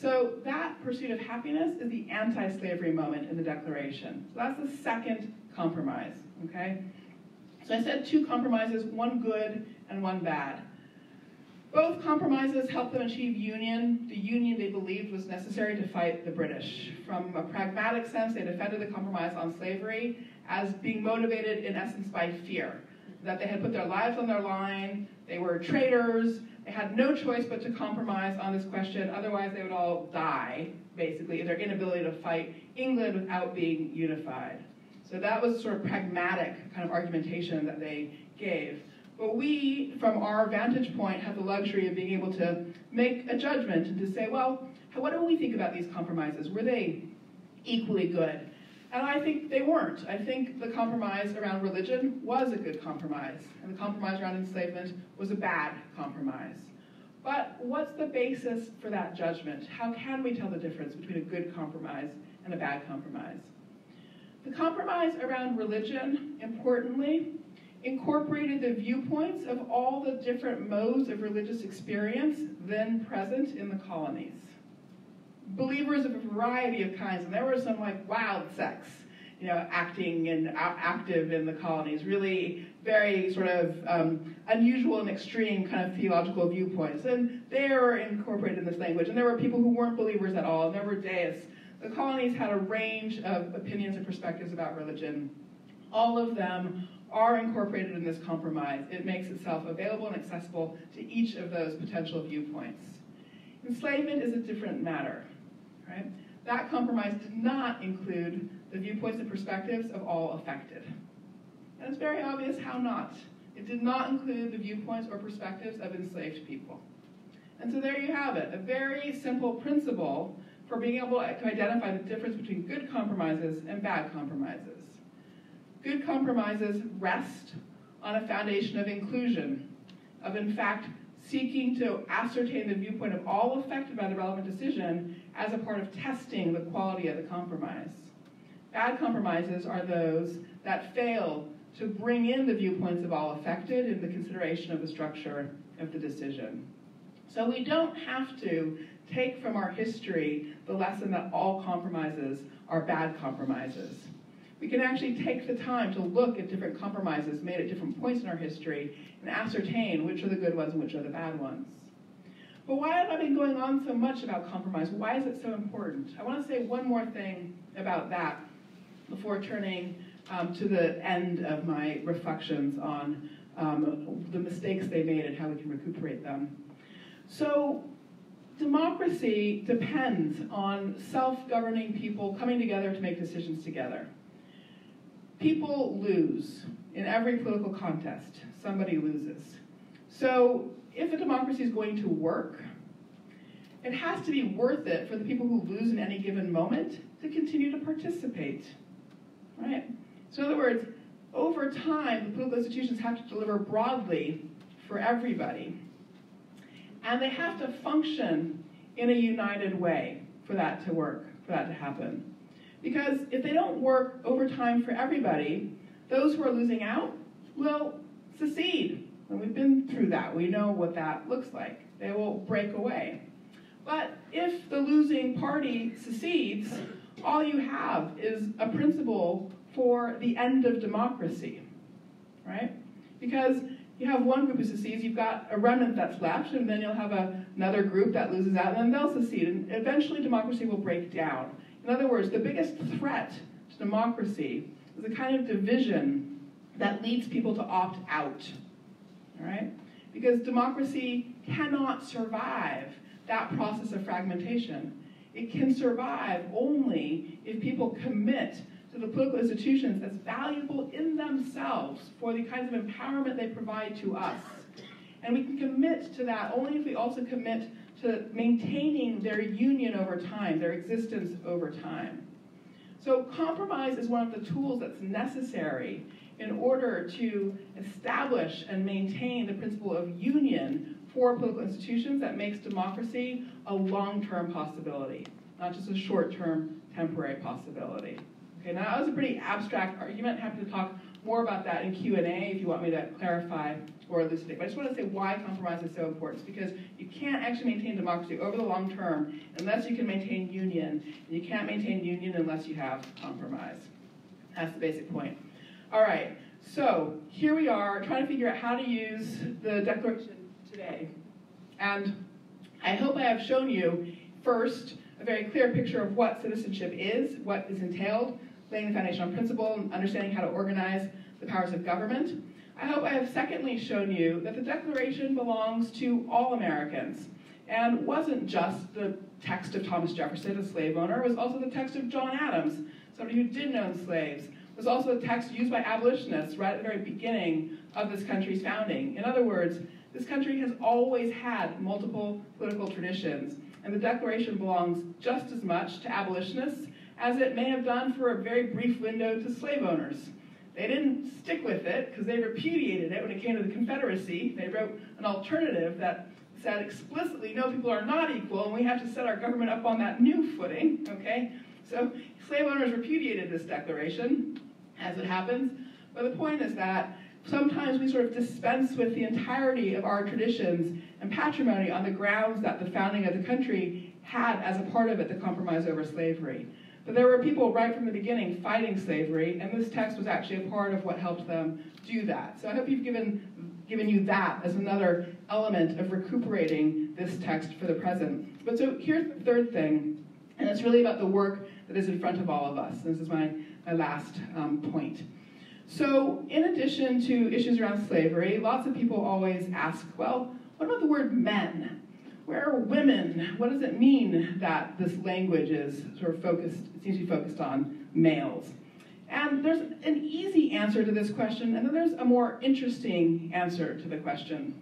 So that pursuit of happiness is the anti-slavery moment in the Declaration. So that's the second compromise, okay? So I said two compromises, one good and one bad. Both compromises helped them achieve union, the union they believed was necessary to fight the British. From a pragmatic sense, they defended the compromise on slavery as being motivated in essence by fear, that they had put their lives on their line, they were traitors, they had no choice but to compromise on this question, otherwise they would all die, basically, in their inability to fight England without being unified. So that was sort of pragmatic kind of argumentation that they gave. But we, from our vantage point, have the luxury of being able to make a judgment and to say, well, what do we think about these compromises? Were they equally good? And I think they weren't. I think the compromise around religion was a good compromise, and the compromise around enslavement was a bad compromise. But what's the basis for that judgment? How can we tell the difference between a good compromise and a bad compromise? The compromise around religion, importantly, incorporated the viewpoints of all the different modes of religious experience then present in the colonies. Believers of a variety of kinds, and there were some like wild sects, you know, acting and active in the colonies, really very sort of unusual and extreme kind of theological viewpoints. And they were incorporated in this language. And there were people who weren't believers at all, and there were deists. The colonies had a range of opinions and perspectives about religion. All of them are incorporated in this compromise. It makes itself available and accessible to each of those potential viewpoints. Enslavement is a different matter, right? That compromise did not include the viewpoints and perspectives of all affected. And it's very obvious how not. It did not include the viewpoints or perspectives of enslaved people. And so there you have it, a very simple principle for being able to identify the difference between good compromises and bad compromises. Good compromises rest on a foundation of inclusion, of in fact seeking to ascertain the viewpoint of all affected by the relevant decision as a part of testing the quality of the compromise. Bad compromises are those that fail to bring in the viewpoints of all affected in the consideration of the structure of the decision. So we don't have to take from our history the lesson that all compromises are bad compromises. We can actually take the time to look at different compromises made at different points in our history and ascertain which are the good ones and which are the bad ones. But why have I been going on so much about compromise? Why is it so important? I want to say one more thing about that before turning to the end of my reflections on the mistakes they made and how we can recuperate them. So democracy depends on self-governing people coming together to make decisions together. People lose. In every political contest, somebody loses. So if a democracy is going to work, it has to be worth it for the people who lose in any given moment to continue to participate, right? So in other words, over time, the political institutions have to deliver broadly for everybody. And they have to function in a united way for that to work, for that to happen. Because if they don't work over time for everybody, those who are losing out will secede. And we've been through that. We know what that looks like. They will break away. But if the losing party secedes, all you have is a principle for the end of democracy, right? Because you have one group who secedes, you've got a remnant that's left, and then you'll have another group that loses out, and then they'll secede. And eventually democracy will break down. In other words, the biggest threat to democracy is the kind of division that leads people to opt out, all right? Because democracy cannot survive that process of fragmentation. It can survive only if people commit to the political institutions that's valuable in themselves for the kinds of empowerment they provide to us. And we can commit to that only if we also commit to maintaining their union over time, their existence over time. So compromise is one of the tools that's necessary in order to establish and maintain the principle of union for political institutions that makes democracy a long-term possibility, not just a short-term, temporary possibility. Okay, now that was a pretty abstract argument. Happy to talk more about that in Q&A if you want me to clarify or elucidate. But I just want to say why compromise is so important. It's because you can't actually maintain democracy over the long term unless you can maintain union, and you can't maintain union unless you have compromise. That's the basic point. All right, so here we are trying to figure out how to use the Declaration today. And I hope I have shown you, first, a very clear picture of what citizenship is, what is entailed, laying the foundation on principle, and understanding how to organize the powers of government. I hope I have secondly shown you that the Declaration belongs to all Americans and wasn't just the text of Thomas Jefferson, a slave owner. It was also the text of John Adams, somebody who did own slaves. It was also the text used by abolitionists right at the very beginning of this country's founding. In other words, this country has always had multiple political traditions, and the Declaration belongs just as much to abolitionists as it may have done for a very brief window to slave owners. They didn't stick with it because they repudiated it when it came to the Confederacy. They wrote an alternative that said explicitly, no, people are not equal, and we have to set our government up on that new footing, okay? So slave owners repudiated this Declaration, as it happens, but the point is that sometimes we sort of dispense with the entirety of our traditions and patrimony on the grounds that the founding of the country had as a part of it the compromise over slavery. But there were people right from the beginning fighting slavery, and this text was actually a part of what helped them do that. So I hope you've given you that as another element of recuperating this text for the present. But so here's the third thing, and it's really about the work that is in front of all of us. This is my last point. So in addition to issues around slavery, lots of people always ask, well, what about the word men? Where are women? What does it mean that this language is sort of focused, seems to be focused on males? And there's an easy answer to this question, and then there's a more interesting answer to the question.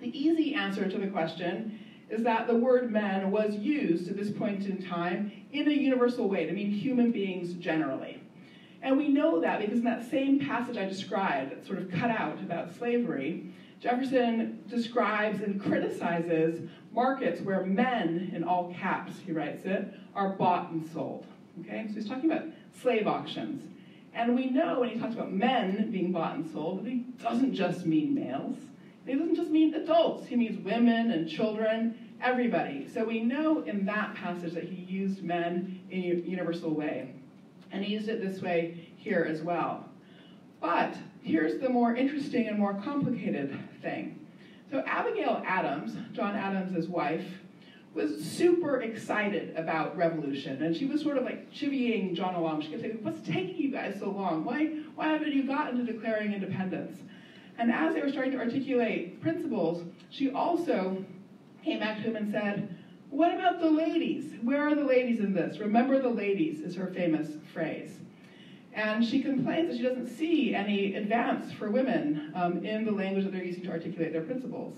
The easy answer to the question is that the word men was used at this point in time in a universal way to mean human beings generally. And we know that because in that same passage I described, that sort of cut out about slavery, Jefferson describes and criticizes markets where men, in all caps, he writes it, are bought and sold. Okay? So he's talking about slave auctions. And we know when he talks about men being bought and sold, that he doesn't just mean males. He doesn't just mean adults. He means women and children, everybody. So we know in that passage that he used men in a universal way. And he used it this way here as well. But here's the more interesting and more complicated thing. So Abigail Adams, John Adams' wife, was super excited about revolution. And she was sort of like chivying John along. She kept saying, what's taking you guys so long? Why haven't you gotten to declaring independence? And as they were starting to articulate principles, she also came back to him and said, what about the ladies? Where are the ladies in this? Remember the ladies is her famous phrase. And she complains that she doesn't see any advance for women in the language that they're using to articulate their principles.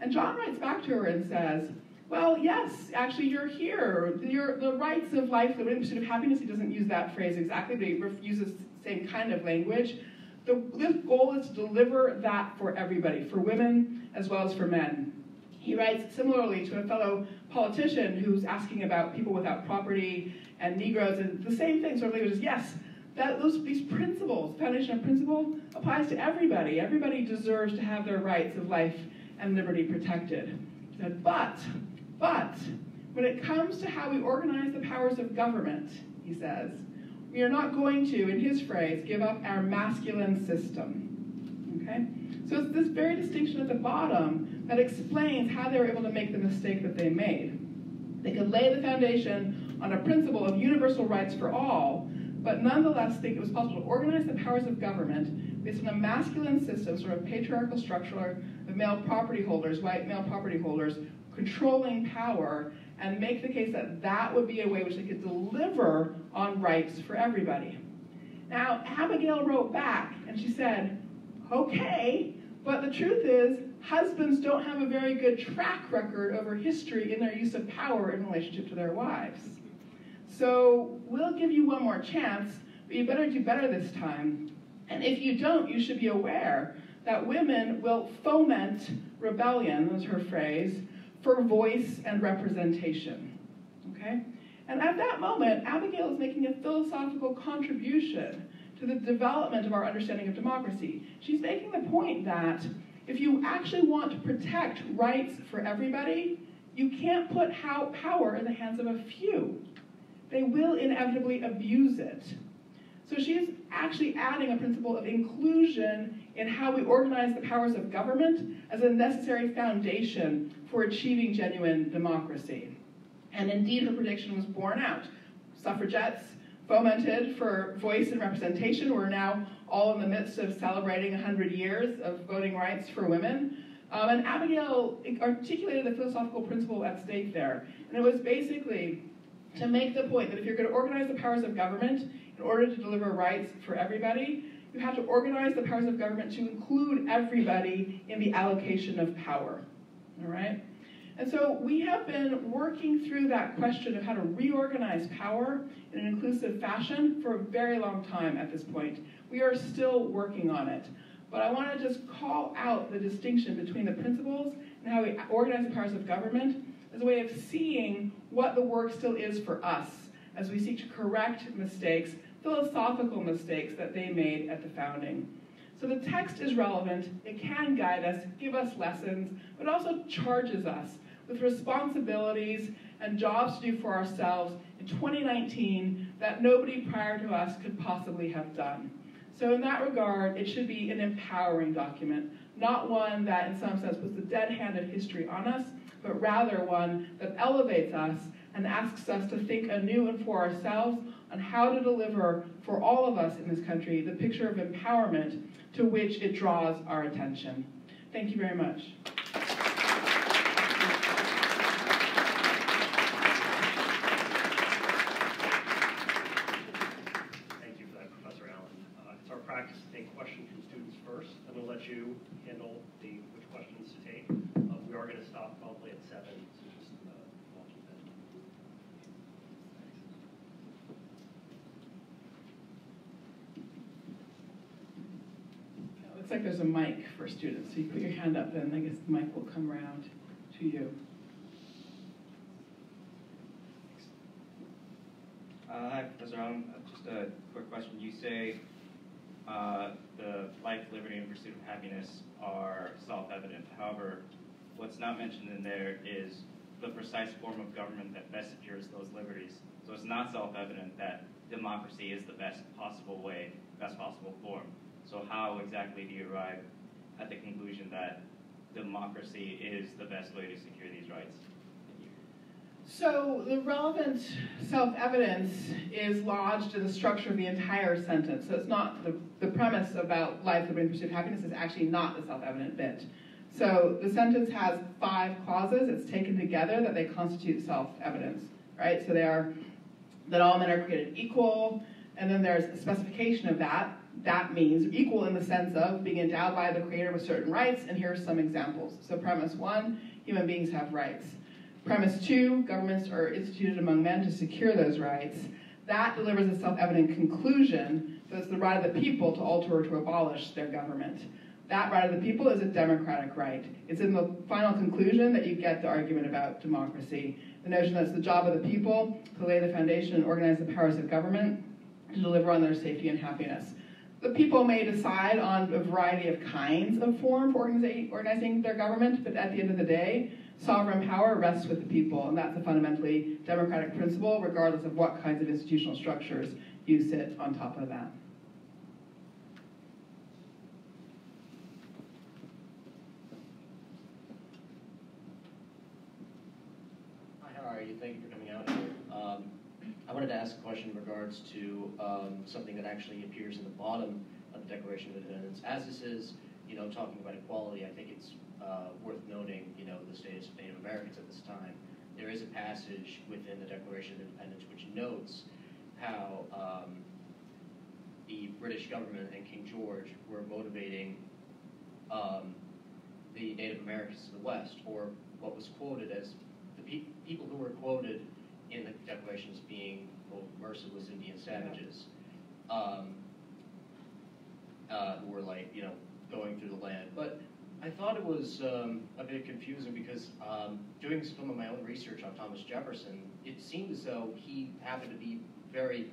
And John writes back to her and says, well, yes, actually you're here. The rights of life, the pursuit of happiness, he doesn't use that phrase exactly, but he uses the same kind of language. The goal is to deliver that for everybody, for women as well as for men. He writes similarly to a fellow politician who's asking about people without property and Negroes, and the same thing, sort of language is, yes, these principles, foundation of principle, applies to everybody. Everybody deserves to have their rights of life and liberty protected. He said, but, when it comes to how we organize the powers of government, he says, we are not going to, in his phrase, give up our masculine system, okay? So it's this very distinction at the bottom that explains how they were able to make the mistake that they made. They could lay the foundation on a principle of universal rights for all, but nonetheless think it was possible to organize the powers of government based on a masculine system, sort of patriarchal structure of male property holders, white male property holders, controlling power, and make the case that that would be a way which they could deliver on rights for everybody. Now, Abigail wrote back, and she said, okay, but the truth is, husbands don't have a very good track record over history in their use of power in relationship to their wives. So we'll give you one more chance, but you better do better this time. And if you don't, you should be aware that women will foment rebellion, was her phrase, for voice and representation, okay? And at that moment, Abigail is making a philosophical contribution to the development of our understanding of democracy. She's making the point that if you actually want to protect rights for everybody, you can't put power in the hands of a few. They will inevitably abuse it. So she's actually adding a principle of inclusion in how we organize the powers of government as a necessary foundation for achieving genuine democracy. And indeed, her prediction was borne out. Suffragettes fomented for voice and representation. We're now all in the midst of celebrating 100 years of voting rights for women. And Abigail articulated the philosophical principle at stake there. And it was basically to make the point that if you're going to organize the powers of government in order to deliver rights for everybody, you have to organize the powers of government to include everybody in the allocation of power, all right? And so we have been working through that question of how to reorganize power in an inclusive fashion for a very long time at this point. We are still working on it. But I want to just call out the distinction between the principles and how we organize the powers of government as a way of seeing what the work still is for us as we seek to correct mistakes, philosophical mistakes that they made at the founding. So the text is relevant, it can guide us, give us lessons, but also charges us with responsibilities and jobs to do for ourselves in 2019 that nobody prior to us could possibly have done. So in that regard, it should be an empowering document, not one that in some sense puts the dead hand of history on us, but rather one that elevates us and asks us to think anew and for ourselves on how to deliver for all of us in this country the picture of empowerment to which it draws our attention. Thank you very much. Thank you for that, Professor Allen. It's our practice to take questions from students first. I'm going to let you handle which questions to take. We are going to stop probably at 7. Looks like there's a mic for students, so you put your hand up and I guess the mic will come around to you. Hi, Professor Allen. Just a quick question. You say the life, liberty, and pursuit of happiness are self-evident. However, what's not mentioned in there is the precise form of government that best secures those liberties. So it's not self-evident that democracy is the best possible way, best possible form. So how exactly do you arrive at the conclusion that democracy is the best way to secure these rights? So the relevant self-evidence is lodged in the structure of the entire sentence. So it's not the premise about life, liberty, and pursuit of happiness is actually not the self-evident bit. So the sentence has 5 clauses. It's taken together that they constitute self-evidence, right? So they are that all men are created equal, and then there's a specification of that. That means equal in the sense of being endowed by the Creator with certain rights, and here are some examples. So premise 1, human beings have rights. Premise 2, governments are instituted among men to secure those rights. That delivers a self-evident conclusion, so it's the right of the people to alter or to abolish their government. That right of the people is a democratic right. It's in the final conclusion that you get the argument about democracy. The notion that it's the job of the people to lay the foundation and organize the powers of government to deliver on their safety and happiness. The people may decide on a variety of kinds of form for organizing their government, but at the end of the day, sovereign power rests with the people, and that's a fundamentally democratic principle, regardless of what kinds of institutional structures you sit on top of that. Hi, how are you? Thank you for coming out here. I wanted to ask a question in regards to something that actually appears in the bottom of the Declaration of Independence. As this is, you know, talking about equality, I think it's worth noting, you know, the status of Native Americans at this time. There is a passage within the Declaration of Independence which notes how the British government and King George were motivating the Native Americans to the West, or what was quoted as the people who were quoted in the Declaration as being merciless Indian savages, who were, like, you know, going through the land. But I thought it was a bit confusing because doing some of my own research on Thomas Jefferson, it seemed as though he happened to be very,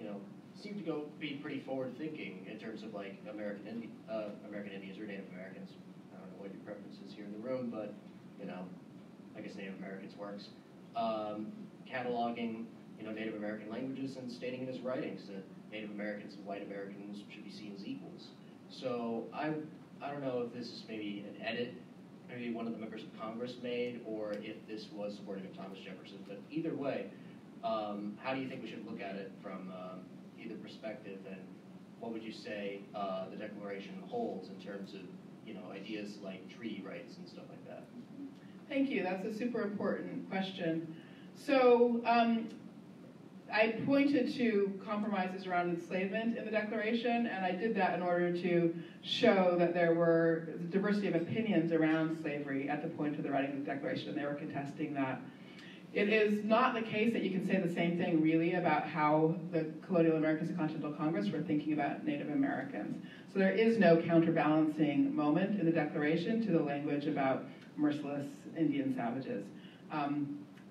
you know, seemed to be pretty forward-thinking in terms of, like, American Indians or Native Americans. I don't know what your preference is here in the room, but, you know, I guess Native Americans works. Cataloging, you know, Native American languages and stating in his writings that Native Americans and white Americans should be seen as equals. So I don't know if this is maybe an edit, maybe one of the members of Congress made, or if this was the wording of Thomas Jefferson. But either way, how do you think we should look at it from either perspective, and what would you say the Declaration holds in terms of, you know, ideas like treaty rights and stuff like that? Thank you. That's a super important question. So I pointed to compromises around enslavement in the Declaration, and I did that in order to show that there were a diversity of opinions around slavery at the point of the writing of the Declaration, and they were contesting that. It is not the case that you can say the same thing, really, about how the colonial Americans and Continental Congress were thinking about Native Americans. So there is no counterbalancing moment in the Declaration to the language about merciless Indian savages.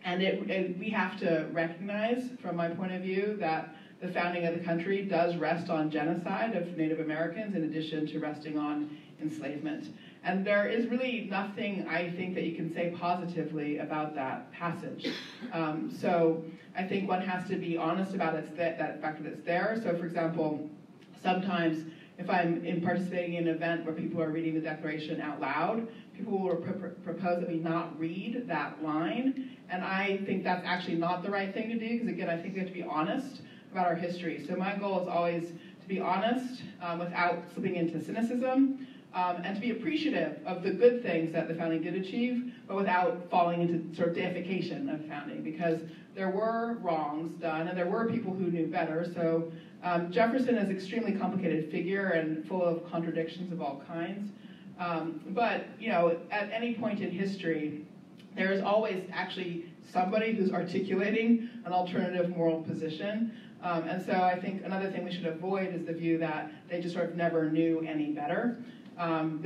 And we have to recognize, from my point of view, that the founding of the country does rest on genocide of Native Americans in addition to resting on enslavement. And there is really nothing, I think, that you can say positively about that passage. So I think one has to be honest about that fact that it's there. So, for example, sometimes if I'm participating in an event where people are reading the Declaration out loud, people will propose that we not read that line, and I think that's actually not the right thing to do, because again, I think we have to be honest about our history. So my goal is always to be honest without slipping into cynicism, and to be appreciative of the good things that the founding did achieve, but without falling into sort of deification of founding, because there were wrongs done, and there were people who knew better. So Jefferson is an extremely complicated figure and full of contradictions of all kinds. But, you know, at any point in history, there is always actually somebody who's articulating an alternative moral position. And so I think another thing we should avoid is the view that they just sort of never knew any better. Not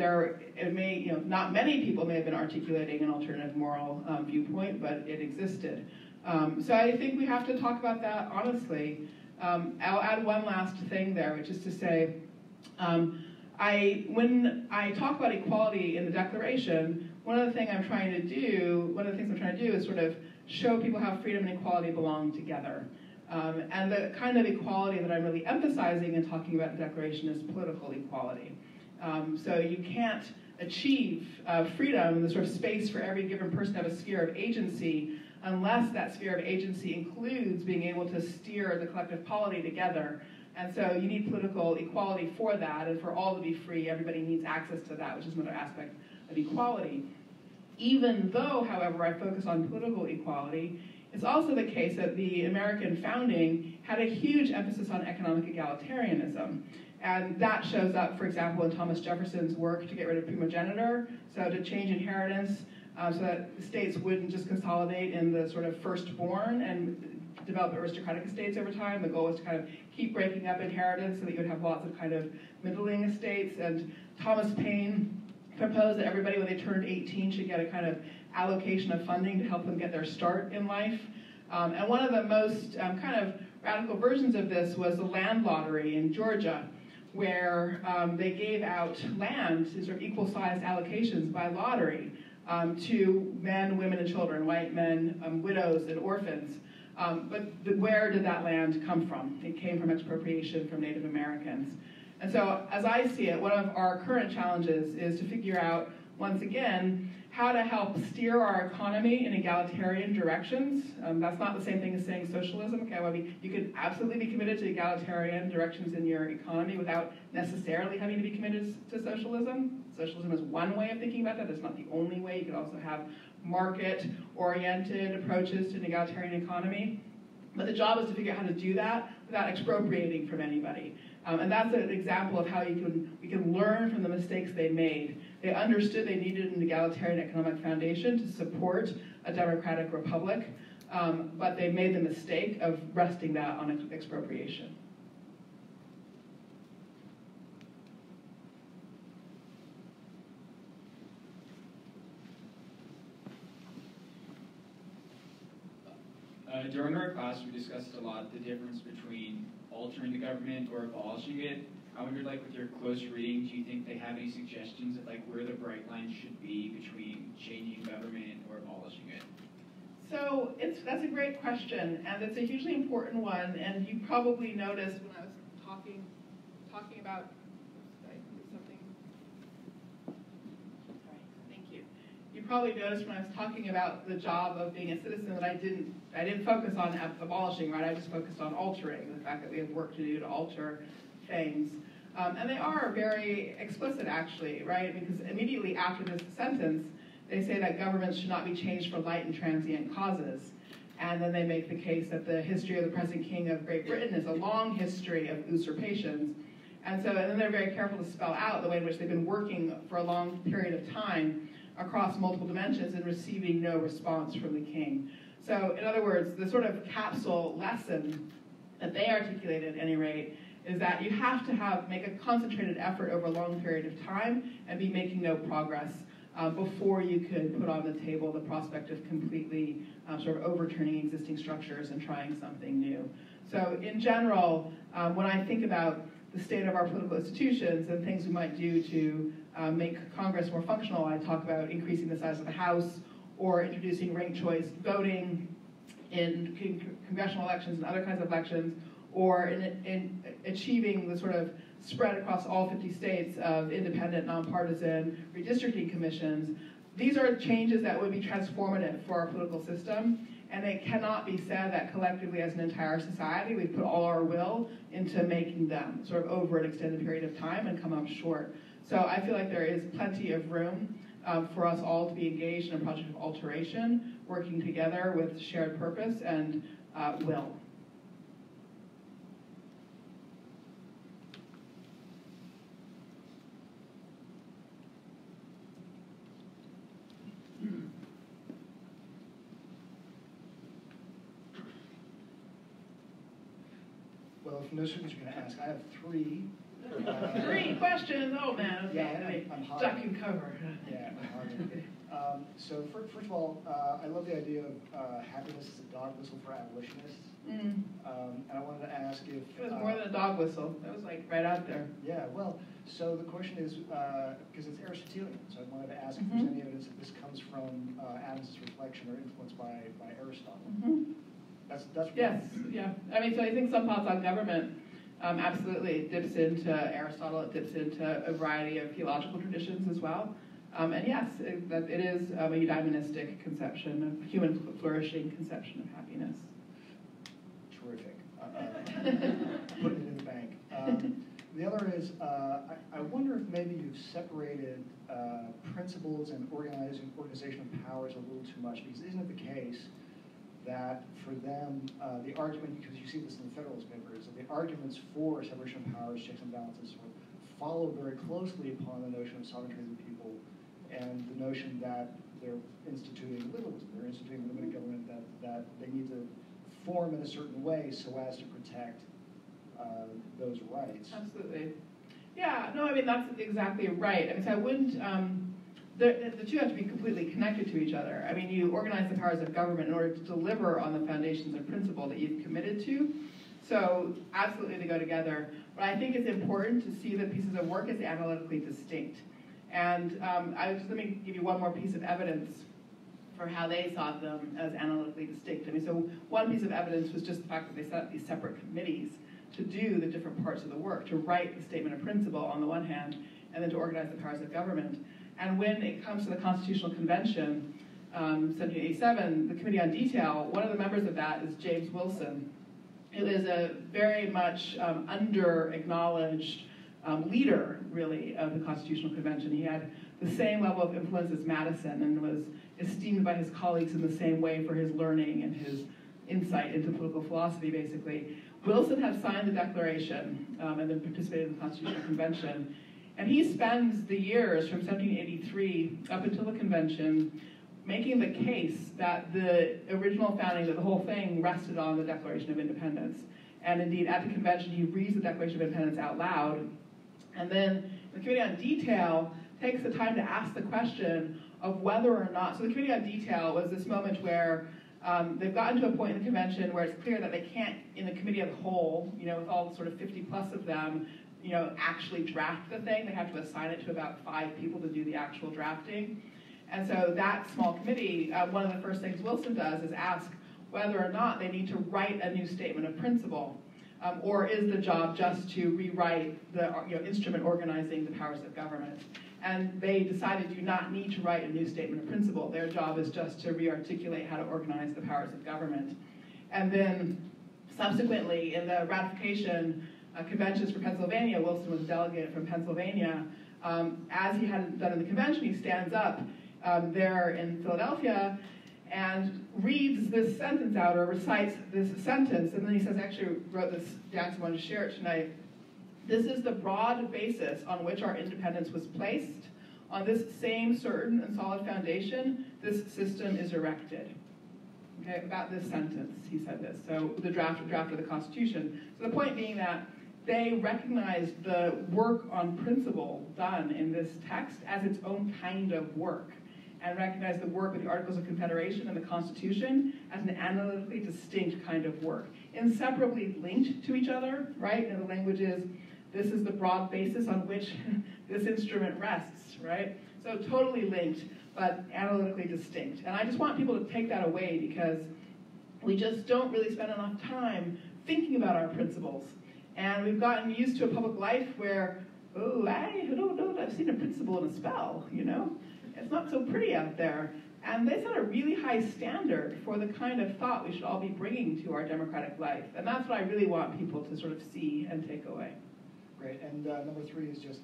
many people may have been articulating an alternative moral viewpoint, but it existed. So I think we have to talk about that honestly. I'll add one last thing there, which is to say, when I talk about equality in the Declaration, one of the things I'm trying to do is sort of show people how freedom and equality belong together. And the kind of equality that I'm really emphasizing and talking about in the Declaration is political equality. So you can't achieve freedom, the sort of space for every given person to have a sphere of agency, unless that sphere of agency includes being able to steer the collective polity together. And so you need political equality for that, and for all to be free, everybody needs access to that, which is another aspect of equality. Even though, however, I focus on political equality, it's also the case that the American founding had a huge emphasis on economic egalitarianism. And that shows up, for example, in Thomas Jefferson's work to get rid of primogeniture, so to change inheritance, so that states wouldn't just consolidate in the sort of firstborn and develop aristocratic estates over time. The goal was to kind of keep breaking up inheritance so that you would have lots of kind of middling estates. And Thomas Paine proposed that everybody, when they turned 18, should get a kind of allocation of funding to help them get their start in life. And one of the most kind of radical versions of this was the land lottery in Georgia, where they gave out land to sort of equal-sized allocations by lottery to men, women, and children, white men, widows, and orphans. But where did that land come from? It came from expropriation from Native Americans. And so, as I see it, one of our current challenges is to figure out, once again, how to help steer our economy in egalitarian directions. That's not the same thing as saying socialism. Okay, well, you could absolutely be committed to egalitarian directions in your economy without necessarily having to be committed to socialism. Socialism is one way of thinking about that. It's not the only way. You could also have market-oriented approaches to an egalitarian economy. But the job is to figure out how to do that without expropriating from anybody. And that's an example of how we can learn from the mistakes they made. They understood they needed an egalitarian economic foundation to support a democratic republic, but they made the mistake of resting that on expropriation. During our class, we discussed a lot the difference between altering the government or abolishing it. I wondered, like, with your close reading, do you think they have any suggestions of, like, where the bright line should be between changing government or abolishing it? So that's a great question, and it's a hugely important one. And you probably noticed when I was talking about. You probably noticed when I was talking about the job of being a citizen that I didn't focus on abolishing, right? I just focused on altering, the fact that we have work to do to alter things. And they are very explicit, actually, right? Because immediately after this sentence, they say that governments should not be changed for light and transient causes. And then they make the case that the history of the present king of Great Britain is a long history of usurpations. And then they're very careful to spell out the way in which they've been working for a long period of time across multiple dimensions and receiving no response from the king. So in other words, the sort of capsule lesson that they articulate at any rate is that you have to make a concentrated effort over a long period of time and be making no progress before you could put on the table the prospect of completely sort of overturning existing structures and trying something new. So in general, when I think about the state of our political institutions and things we might do to make Congress more functional, I talk about increasing the size of the House or introducing ranked choice voting in congressional elections and other kinds of elections, or in achieving the sort of spread across all 50 states of independent, nonpartisan redistricting commissions. These are changes that would be transformative for our political system, and it cannot be said that collectively as an entire society we've put all our will into making them sort of over an extended period of time and come up short. So I feel like there is plenty of room for us all to be engaged in a project of alteration, working together with shared purpose and will. Well, from those students you can ask, I have three. Three questions? Oh, man. Okay. Yeah, I'm hard. Duck and cover. Yeah, I'm hard. So, first of all, I love the idea of happiness as a dog whistle for abolitionists. Mm. And I wanted to ask if... It was more than a dog whistle. That was, like, right out there. Yeah, well, so the question is, because it's Aristotelian, so I wanted to ask if there's any evidence that this comes from Adams' reflection or influenced by Aristotle. That's yes, yeah. I mean, so I think some thoughts on government absolutely dips into Aristotle. It dips into a variety of theological traditions as well. And yes, it is a eudaimonistic conception, a human flourishing conception of happiness. Terrific. Put it in the bank. The other is, I wonder if maybe you've separated principles and organization of powers a little too much, because isn't it the case that for them, the argument, because you see this in the Federalist Papers, that the arguments for separation of powers, checks and balances, sort of follow very closely upon the notion of sovereignty of the people and the notion that they're instituting liberalism, they're instituting limited government, that they need to form in a certain way so as to protect those rights. Absolutely. Yeah, no, I mean, that's exactly right. I mean, so I wouldn't, the two have to be completely connected to each other. I mean, you organize the powers of government in order to deliver on the foundations of principle that you've committed to. So, absolutely, they go together. But I think it's important to see that pieces of work as analytically distinct. And let me give you one more piece of evidence for how they saw them as analytically distinct. I mean, so one piece of evidence was just the fact that they set up these separate committees to do the different parts of the work, to write the statement of principle on the one hand, and then to organize the powers of government. And when it comes to the Constitutional Convention, 1787, the Committee on Detail, one of the members of that is James Wilson, who is a very much under-acknowledged leader, really, of the Constitutional Convention. He had the same level of influence as Madison and was esteemed by his colleagues in the same way for his learning and his insight into political philosophy, basically. Wilson had signed the Declaration and then participated in the Constitutional Convention. And he spends the years from 1783 up until the convention making the case that the original founding, that the whole thing rested on the Declaration of Independence. And indeed, at the convention, he reads the Declaration of Independence out loud. And then the Committee on Detail takes the time to ask the question of whether or not, so the Committee on Detail was this moment where they've gotten to a point in the convention where it's clear that they can't, in the committee of the whole, you know, with all sort of 50+ of them, you know, actually draft the thing. They have to assign it to about 5 people to do the actual drafting. And so that small committee, one of the first things Wilson does is ask whether or not they need to write a new statement of principle, or is the job just to rewrite the instrument organizing the powers of government. And they decided you do not need to write a new statement of principle. Their job is just to re-articulate how to organize the powers of government. And then subsequently, in the ratification conventions for Pennsylvania, Wilson was a delegate from Pennsylvania. As he had done in the convention, he stands up there in Philadelphia and reads this sentence out, or recites this sentence, and then he says, I actually wrote this down, so I wanted to share it tonight. This is the broad basis on which our independence was placed. On this same certain and solid foundation, this system is erected. Okay, about this sentence, he said this. So the draft of the Constitution. So the point being that they recognized the work on principle done in this text as its own kind of work, and recognized the work of the Articles of Confederation and the Constitution as an analytically distinct kind of work, inseparably linked to each other, right? And the language is, this is the broad basis on which this instrument rests, right? So totally linked, but analytically distinct. And I just want people to take that away, because we just don't really spend enough time thinking about our principles. And we've gotten used to a public life where, oh, I don't know that I've seen a principle in a spell, you know? It's not so pretty out there. And they set a really high standard for the kind of thought we should all be bringing to our democratic life. And that's what I really want people to sort of see and take away. Great, and number 3 is just,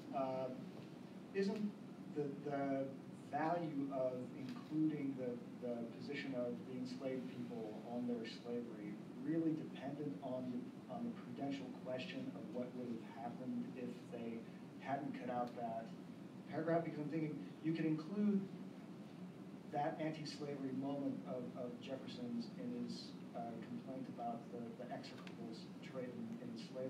isn't the value of including the position of the enslaved people on their slavery really dependent on the prudential question of what would have happened if they hadn't cut out that paragraph? Because I'm thinking you can include that anti-slavery moment of Jefferson's in his complaint about the execrables trade in slavery.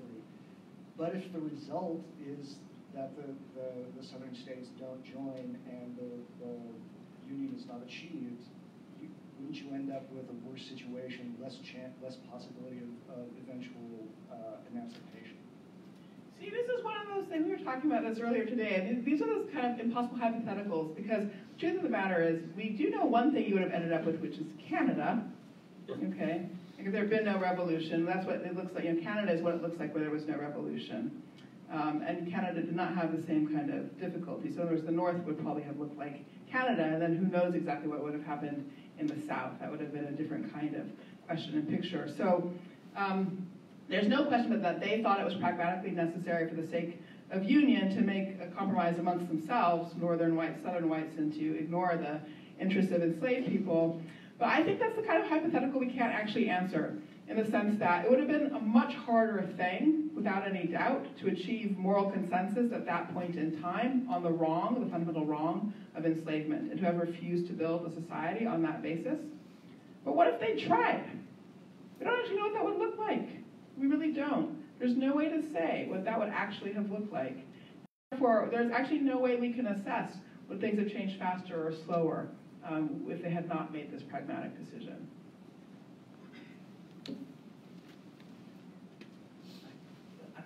But if the result is that the southern states don't join and the union is not achieved, wouldn't you end up with a worse situation, less possibility of eventual emancipation? See, this is one of those things we were talking about this earlier today, and these are those kind of impossible hypotheticals, because the truth of the matter is, we do know one thing you would have ended up with, which is Canada, okay? If there had been no revolution, that's what it looks like, Canada is what it looks like where there was no revolution. And Canada did not have the same kind of difficulty. So in other words, the North would probably have looked like Canada, and then who knows exactly what would have happened in the South. That would have been a different kind of question and picture. So there's no question but that they thought it was pragmatically necessary for the sake of union to make a compromise amongst themselves, northern whites, southern whites, and to ignore the interests of enslaved people. But I think that's the kind of hypothetical we can't actually answer, in the sense that it would have been a much harder thing, without any doubt, to achieve moral consensus at that point in time on the wrong, the fundamental wrong of enslavement, and to have refused to build a society on that basis. But what if they tried? We don't actually know what that would look like. We really don't. There's no way to say what that would actually have looked like. Therefore, there's actually no way we can assess would things have changed faster or slower if they had not made this pragmatic decision.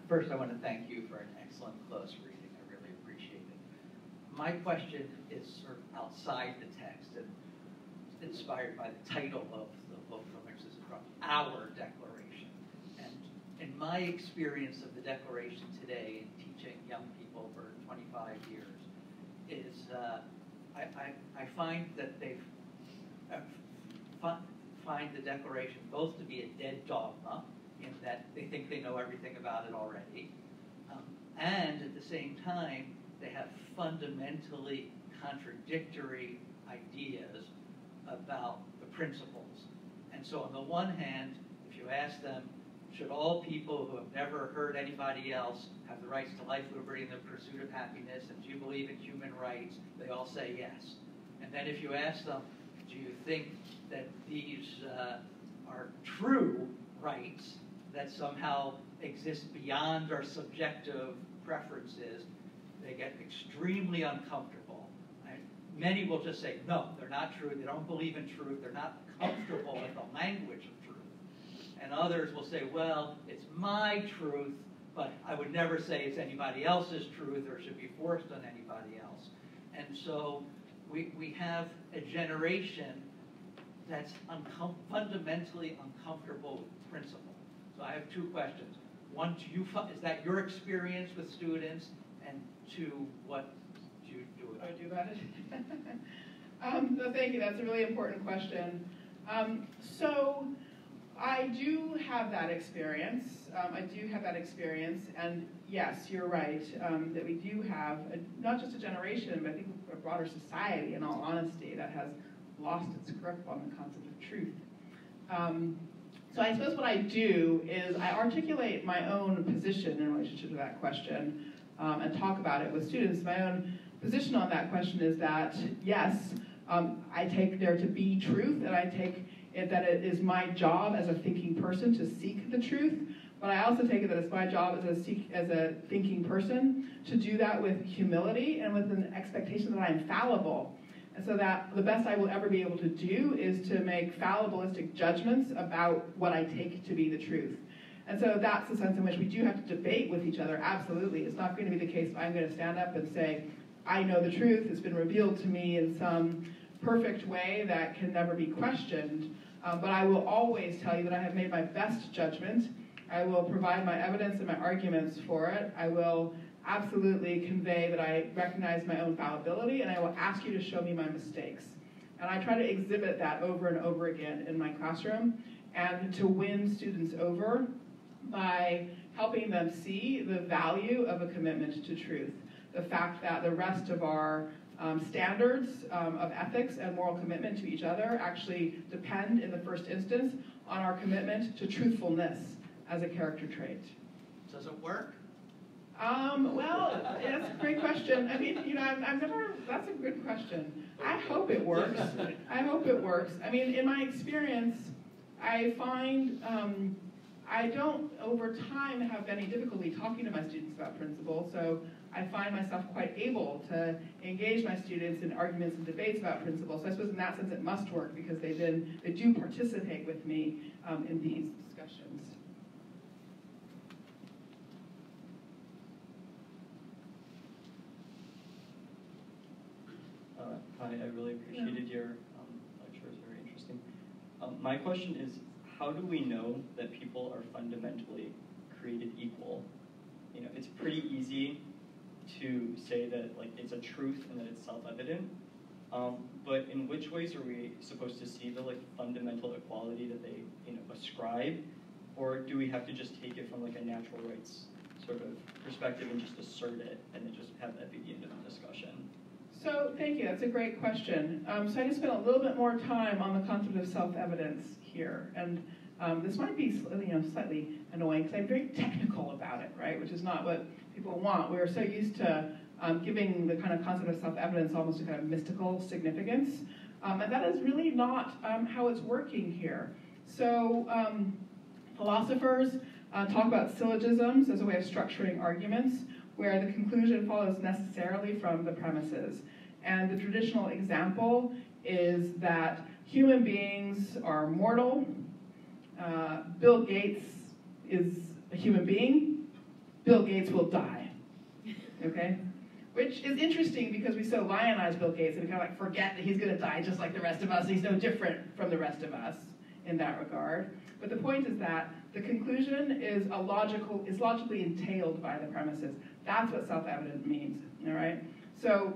First, I want to thank you for an excellent close reading. I really appreciate it. My question is sort of outside the text and inspired by the title of the book from which this is from, Our Declaration. And in my experience of the Declaration today in teaching young people for 25 years, is I find that they find the Declaration both to be a dead dogma, in that they think they know everything about it already, and at the same time, they have fundamentally contradictory ideas about the principles. And so on the one hand, if you ask them, should all people who have never hurt anybody else have the rights to life, liberty, and the pursuit of happiness, and do you believe in human rights, they all say yes. And then if you ask them, do you think that these are true rights that somehow exist beyond our subjective preferences, they get extremely uncomfortable. Many will just say, no, they're not true, they don't believe in truth, they're not comfortable with the language of truth. And others will say, well, it's my truth, but I would never say it's anybody else's truth or should be forced on anybody else. And so we have a generation that's fundamentally uncomfortable with principle. So I have two questions. One, is that your experience with students? And two, what do you do about it? I do about it. So thank you, that's a really important question. So I do have that experience. And yes, you're right, that we do have, not just a generation, but I think a broader society, in all honesty, that has lost its grip on the concept of truth. So I suppose what I do is I articulate my own position in relationship to that question and talk about it with students. My own position on that question is that, yes, I take there to be truth, and I take it that it is my job as a thinking person to seek the truth, but I also take it that it's my job as a thinking person to do that with humility and with an expectation that I am fallible. So that the best I will ever be able to do is to make fallibilistic judgments about what I take to be the truth. And so that's the sense in which we do have to debate with each other, absolutely. It's not going to be the case that I'm going to stand up and say, I know the truth, it's been revealed to me in some perfect way that can never be questioned, but I will always tell you that I have made my best judgment. I will provide my evidence and my arguments for it. I will absolutely convey that I recognize my own fallibility, and I will ask you to show me my mistakes. And I try to exhibit that over and over again in my classroom, and to win students over by helping them see the value of a commitment to truth. The fact that the rest of our standards of ethics and moral commitment to each other actually depend, in the first instance, on our commitment to truthfulness as a character trait. Does it work? Well, that's a great question. I mean, you know, I've never, that's a good question. I hope it works. I mean, in my experience, I find I don't, over time, have any difficulty talking to my students about principle, so I find myself quite able to engage my students in arguments and debates about principle. So I suppose in that sense it must work, because they do participate with me in these discussions. Hi, I really appreciated your lecture. It was very interesting. My question is, how do we know that people are fundamentally created equal? You know, it's pretty easy to say that like it's a truth and that it's self-evident, but in which ways are we supposed to see the like fundamental equality that they ascribe, or do we have to just take it from like a natural rights sort of perspective and just assert it and then just have that be the end of the discussion? So thank you, that's a great question. So I just spent a little bit more time on the concept of self-evidence here, and this might be slightly annoying because I'm very technical about it, right? Which is not what people want. We're so used to giving the kind of concept of self-evidence almost a kind of mystical significance, and that is really not how it's working here. So philosophers talk about syllogisms as a way of structuring arguments, where the conclusion follows necessarily from the premises. And the traditional example is that human beings are mortal, Bill Gates is a human being, Bill Gates will die, okay? Which is interesting because we so lionize Bill Gates and we kind of like forget that he's gonna die just like the rest of us, he's no different from the rest of us in that regard. But the point is that the conclusion is logically entailed by the premises. That's what self-evident means, all right? So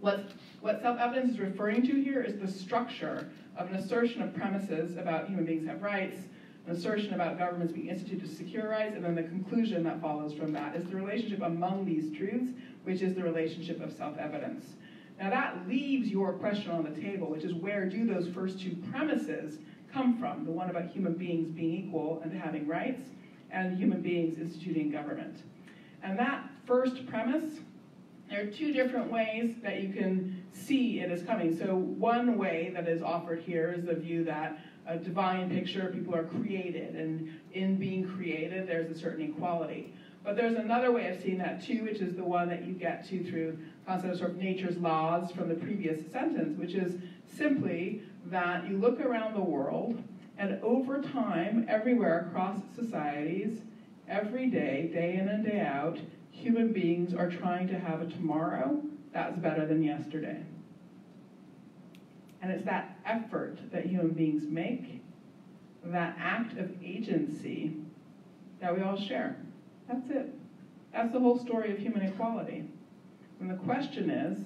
what self-evidence is referring to here is the structure of an assertion of premises about human beings have rights, an assertion about governments being instituted to secure rights, and then the conclusion that follows from that is the relationship among these truths, which is the relationship of self-evidence. Now that leaves your question on the table, which is where do those first two premises come from, the one about human beings being equal and having rights, and human beings instituting government. And that first premise, there are two different ways that you can see it as coming. So one way that is offered here is the view that a divine picture, people are created, and in being created, there's a certain equality. But there's another way of seeing that too, which is the one that you get to through concepts of sort of nature's laws from the previous sentence, which is simply that you look around the world, and over time, everywhere across societies, every day, day in and day out, human beings are trying to have a tomorrow that's better than yesterday. And it's that effort that human beings make, that act of agency that we all share. That's it. That's the whole story of human equality. And the question is,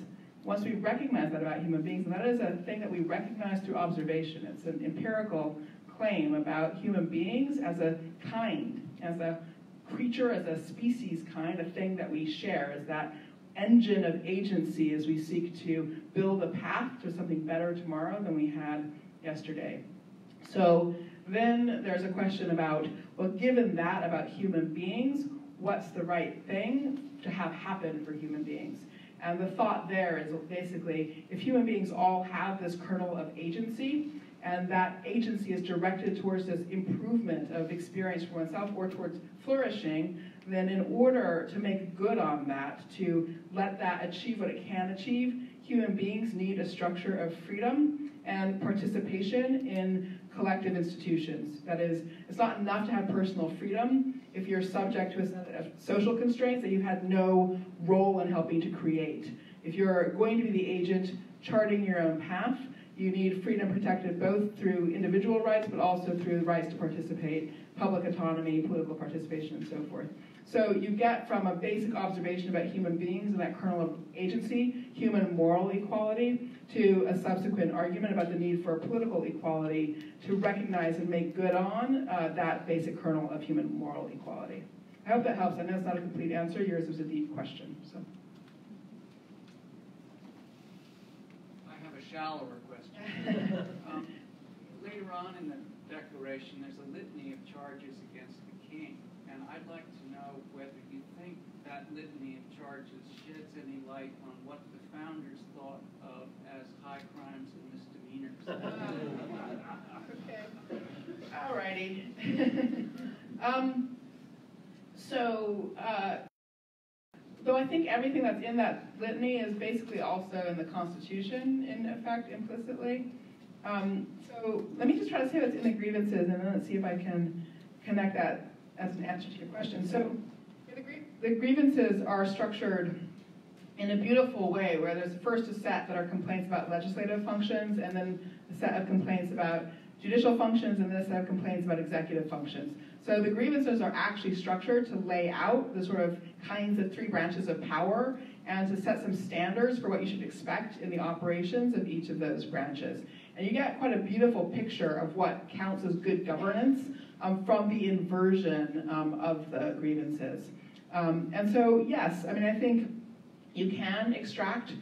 once we recognize that about human beings, and that is a thing that we recognize through observation. It's an empirical claim about human beings as a kind, as a creature, as a species kind, a thing that we share, is that engine of agency as we seek to build a path to something better tomorrow than we had yesterday. So then there's a question about, well, given that about human beings, what's the right thing to have happen for human beings? And the thought there is basically, if human beings all have this kernel of agency, and that agency is directed towards this improvement of experience for oneself or towards flourishing, then in order to make good on that, to let that achieve what it can achieve, human beings need a structure of freedom and participation in collective institutions. That is, it's not enough to have personal freedom if you're subject to a set of social constraints that you had no role in helping to create. If you're going to be the agent charting your own path, you need freedom protected both through individual rights, but also through the rights to participate, public autonomy, political participation, and so forth. So you get from a basic observation about human beings and that kernel of agency, human moral equality, to a subsequent argument about the need for political equality to recognize and make good on that basic kernel of human moral equality. I hope that helps. I know it's not a complete answer. Yours was a deep question. So I have a shallower question. Later on in the Declaration, there's a litany of charges against the king. And I'd like to know whether you think that litany of charges sheds any light on what the founders thought of as high crimes and misdemeanors. Okay. All righty. Though I think everything that's in that litany is basically also in the Constitution, in effect, implicitly. So let me just try to say what's in the grievances, and then let's see if I can connect that as an answer to your question. So the grievances are structured in a beautiful way, where there's first a set that are complaints about legislative functions, and then a set of complaints about judicial functions, and then a set of complaints about executive functions. So the grievances are actually structured to lay out the sort of kinds of three branches of power and to set some standards for what you should expect in the operations of each of those branches. And you get quite a beautiful picture of what counts as good governance from the inversion of the grievances. And so, yes, I mean, I think you can extract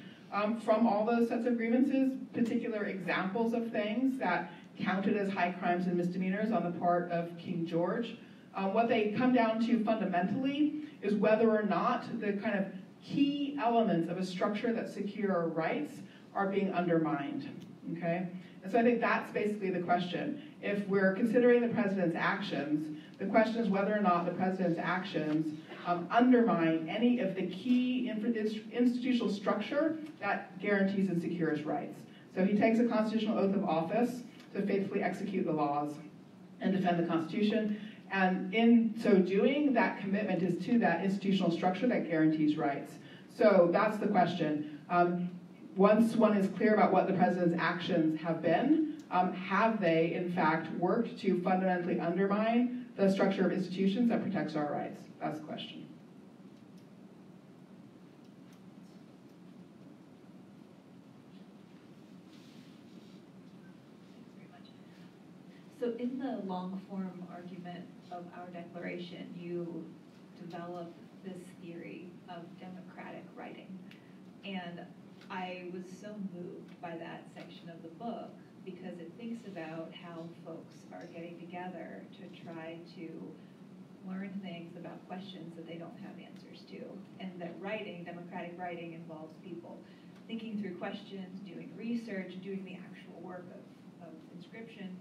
from all those sets of grievances particular examples of things that counted as high crimes and misdemeanors on the part of King George. What they come down to fundamentally is whether or not the kind of key elements of a structure that secure rights are being undermined, okay? And so I think that's basically the question. If we're considering the president's actions, the question is whether or not the president's actions undermine any of the key institutional structure that guarantees and secures rights. So he takes a constitutional oath of office to faithfully execute the laws and defend the Constitution. And in so doing, that commitment is to that institutional structure that guarantees rights. So that's the question. Once one is clear about what the president's actions have been, have they, in fact, worked to fundamentally undermine the structure of institutions that protects our rights? That's the question. So in the long-form argument of Our Declaration, you develop this theory of democratic writing. And I was so moved by that section of the book because it thinks about how folks are getting together to try to learn things about questions that they don't have answers to, and that writing, democratic writing, involves people thinking through questions, doing research, doing the actual work of inscription,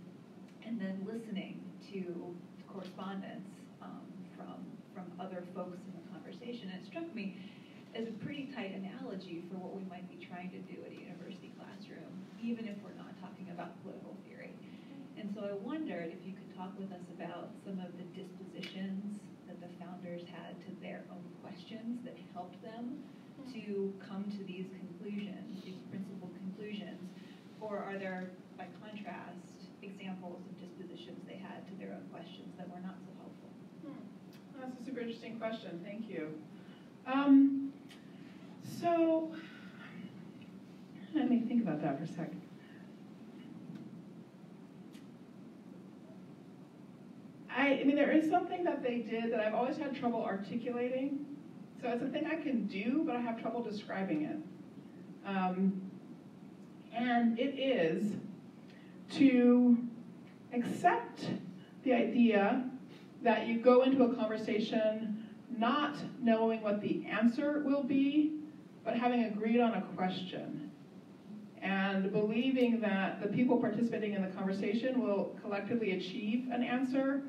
and then listening to correspondence from other folks in the conversation. And it struck me as a pretty tight analogy for what we might be trying to do at a university classroom, even if we're not talking about political theory. And so I wondered if you could talk with us about some of the dispositions that the founders had to their own questions that helped them to come to these conclusions, these principal conclusions, or are there, by contrast, examples of dispositions they had to their own questions that were not so helpful? That's a super interesting question. Thank you. So let me think about that for a second. I mean, there is something that they did that I've always had trouble articulating. So it's a thing I can do, but I have trouble describing it. And it is to accept the idea that you go into a conversation not knowing what the answer will be, but having agreed on a question, and believing that the people participating in the conversation will collectively achieve an answer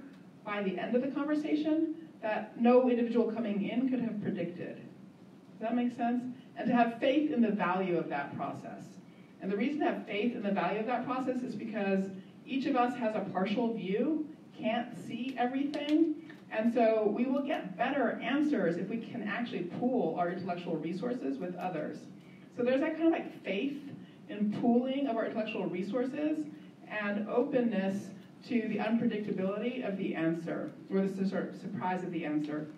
by the end of the conversation that no individual coming in could have predicted. Does that make sense? And to have faith in the value of that process. And the reason to have faith in the value of that process is because each of us has a partial view, can't see everything, and so we will get better answers if we can actually pool our intellectual resources with others. So there's that kind of like faith in pooling of our intellectual resources and openness to the unpredictability of the answer, or the sort of surprise of the answer.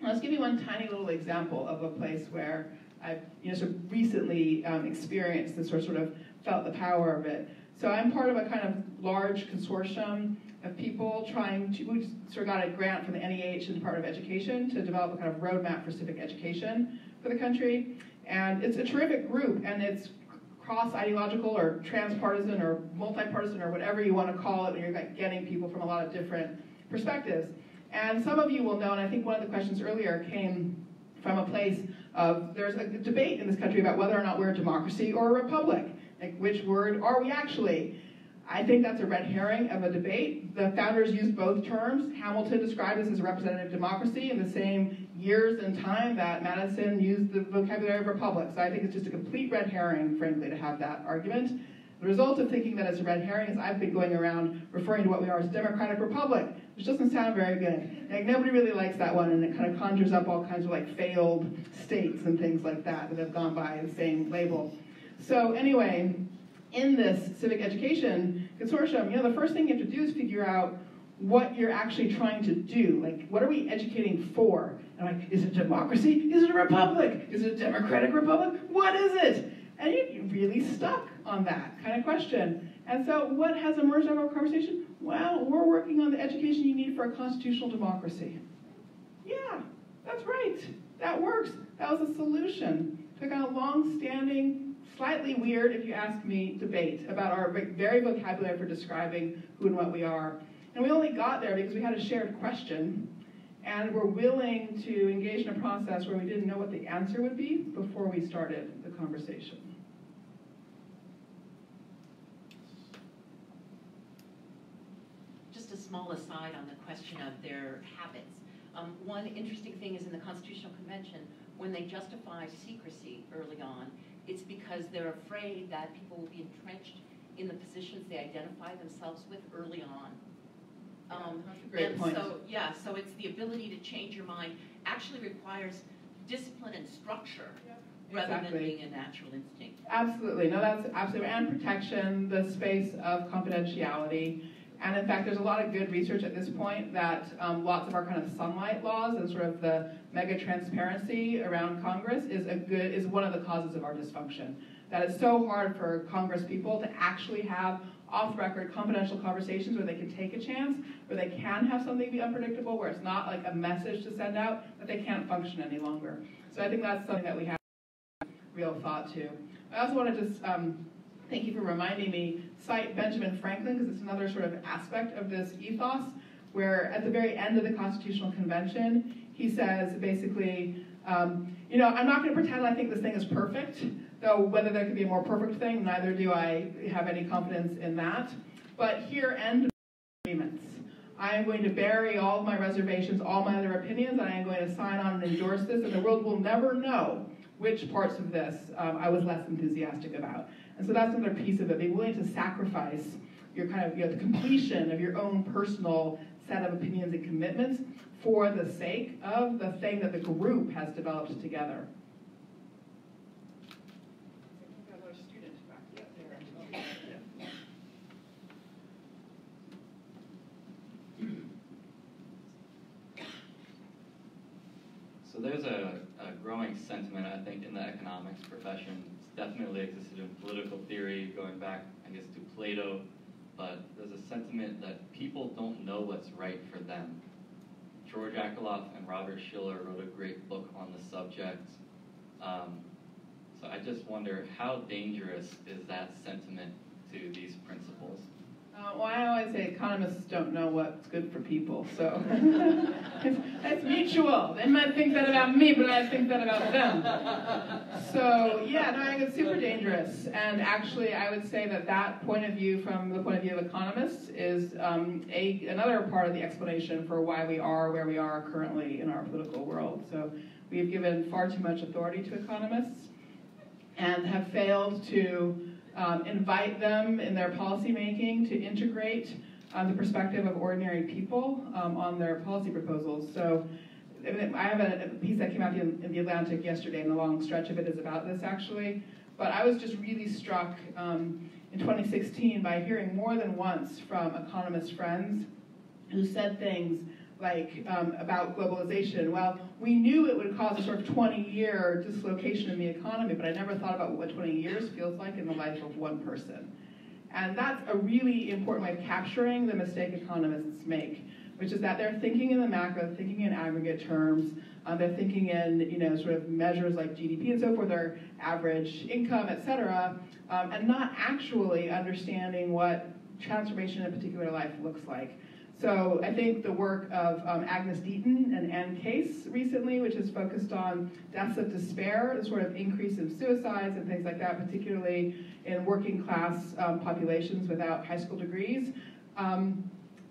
Now, let's give you one tiny little example of a place where I've sort of recently experienced this or sort of felt the power of it. So I'm part of a kind of large consortium of people trying to, we sort of got a grant from the NEH and Department of Education to develop a kind of roadmap for civic education for the country. And it's a terrific group, and it's cross-ideological or transpartisan or multipartisan or whatever you want to call it when you're like getting people from a lot of different perspectives. And some of you will know, and I think one of the questions earlier came from a place of, there's a debate in this country about whether or not we're a democracy or a republic. Like, which word are we actually? I think that's a red herring of a debate. The founders used both terms. Hamilton described this as a representative democracy in the same years and time that Madison used the vocabulary of republic. So I think it's just a complete red herring, frankly, to have that argument. The result of thinking that it's a red herring is I've been going around referring to what we are as democratic republic, which doesn't sound very good. Like, nobody really likes that one, and it kind of conjures up all kinds of like failed states and things like that that have gone by the same label. So anyway, in this civic education consortium, the first thing you have to do is figure out what you're actually trying to do. Like, what are we educating for? And I'm like, is it democracy? Is it a republic? Is it a democratic republic? What is it? And you're really stuck on that kind of question. And so what has emerged out of our conversation? Well, we're working on the education you need for a constitutional democracy. Yeah, that's right. That works. That was a solution to a kind of long-standing, slightly weird, if you ask me, debate about our very vocabulary for describing who and what we are. And we only got there because we had a shared question, and were willing to engage in a process where we didn't know what the answer would be before we started the conversation. Just a small aside on the question of their habits. One interesting thing is in the Constitutional Convention, when they justify secrecy early on, it's because they're afraid that people will be entrenched in the positions they identify themselves with early on. That's a great point. So, yeah, so it's the ability to change your mind actually requires discipline and structure rather than being a natural instinct. Absolutely. No, that's absolutely. And protection, the space of confidentiality. And in fact, there's a lot of good research at this point that lots of our kind of sunlight laws and sort of the mega transparency around Congress is one of the causes of our dysfunction. That it's so hard for Congress people to actually have off-record confidential conversations where they can take a chance, where they can have something be unpredictable, where it's not like a message to send out, but they can't function any longer. So I think that's something that we have real thought to. I also want to just, thank you for reminding me, cite Benjamin Franklin, because it's another sort of aspect of this ethos, where at the very end of the Constitutional Convention, he says basically, I'm not going to pretend I think this thing is perfect, though whether there could be a more perfect thing, neither do I have any confidence in that. But here end agreements. I am going to bury all of my reservations, all my other opinions, and I am going to sign on and endorse this, and the world will never know which parts of this I was less enthusiastic about. And so that's another piece of it, being willing to sacrifice your kind of, the completion of your own personal set of opinions and commitments for the sake of the thing that the group has developed together. So there's a growing sentiment, I think, in the economics profession. It's definitely existed in political theory, going back, I guess, to Plato. But there's a sentiment that people don't know what's right for them. George Akerlof and Robert Shiller wrote a great book on the subject. So I just wonder, how dangerous is that sentiment to these principles? Well, I always say economists don't know what's good for people, so it's mutual. They might think that about me, but I think that about them. So, yeah, no, I think it's super dangerous. And actually, I would say that that point of view from the point of view of economists is another part of the explanation for why we are where we are currently in our political world. So we've given far too much authority to economists and have failed to invite them in their policymaking to integrate the perspective of ordinary people on their policy proposals. So I have a piece that came out in The Atlantic yesterday, and the long stretch of it is about this, actually. But I was just really struck in 2016 by hearing more than once from economist friends who said things like about globalization. Well, we knew it would cause a sort of 20-year dislocation in the economy, but I never thought about what 20 years feels like in the life of one person. And that's a really important way of capturing the mistake economists make, which is that they're thinking in the macro, thinking in aggregate terms, they're thinking in sort of measures like GDP and so forth, their average income, et cetera, and not actually understanding what transformation in a particular life looks like. So I think the work of Agnes Deaton and Anne Case recently, which is focused on deaths of despair, the sort of increase of suicides and things like that, particularly in working class populations without high school degrees,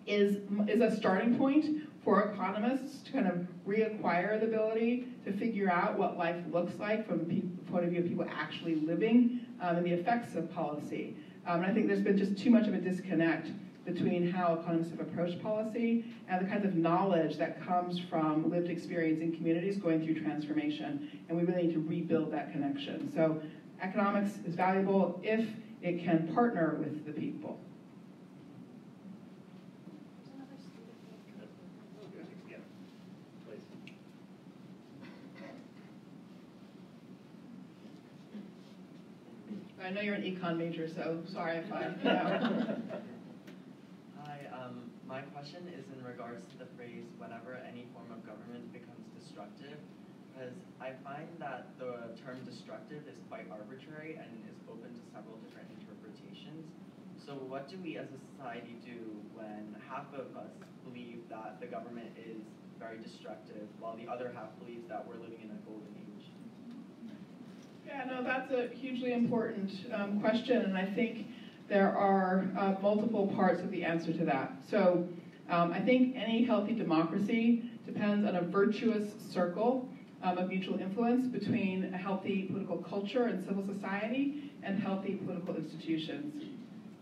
is a starting point for economists to kind of reacquire the ability to figure out what life looks like from the point of view of people actually living and the effects of policy. And I think there's been just too much of a disconnect between how economists have approached policy and the kinds of knowledge that comes from lived experience in communities going through transformation. And we really need to rebuild that connection. So economics is valuable if it can partner with the people. I know you're an econ major, so sorry if I, my question is in regards to the phrase, whenever any form of government becomes destructive, because I find that the term destructive is quite arbitrary and is open to several different interpretations. So what do we as a society do when half of us believe that the government is very destructive, while the other half believes that we're living in a golden age? Yeah, no, that's a hugely important question, and I think there are multiple parts of the answer to that. So I think any healthy democracy depends on a virtuous circle of mutual influence between a healthy political culture and civil society and healthy political institutions.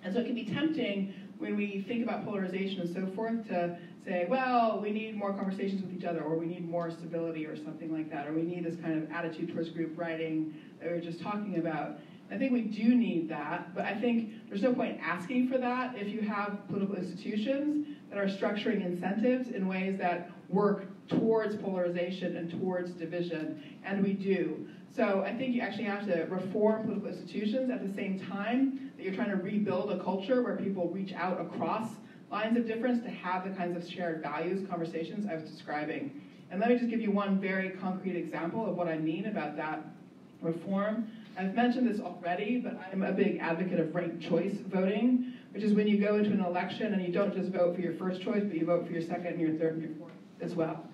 And so it can be tempting when we think about polarization and so forth to say, well, we need more conversations with each other, or we need more civility or something like that, or we need this kind of attitude towards group writing that we were just talking about. I think we do need that, but I think there's no point asking for that if you have political institutions that are structuring incentives in ways that work towards polarization and towards division, and we do. So I think you actually have to reform political institutions at the same time that you're trying to rebuild a culture where people reach out across lines of difference to have the kinds of shared values, conversations I was describing. And let me just give you one very concrete example of what I mean about that reform. I've mentioned this already, but I'm a big advocate of ranked choice voting, which is when you go into an election and you don't just vote for your first choice, but you vote for your second, your third, and your fourth as well.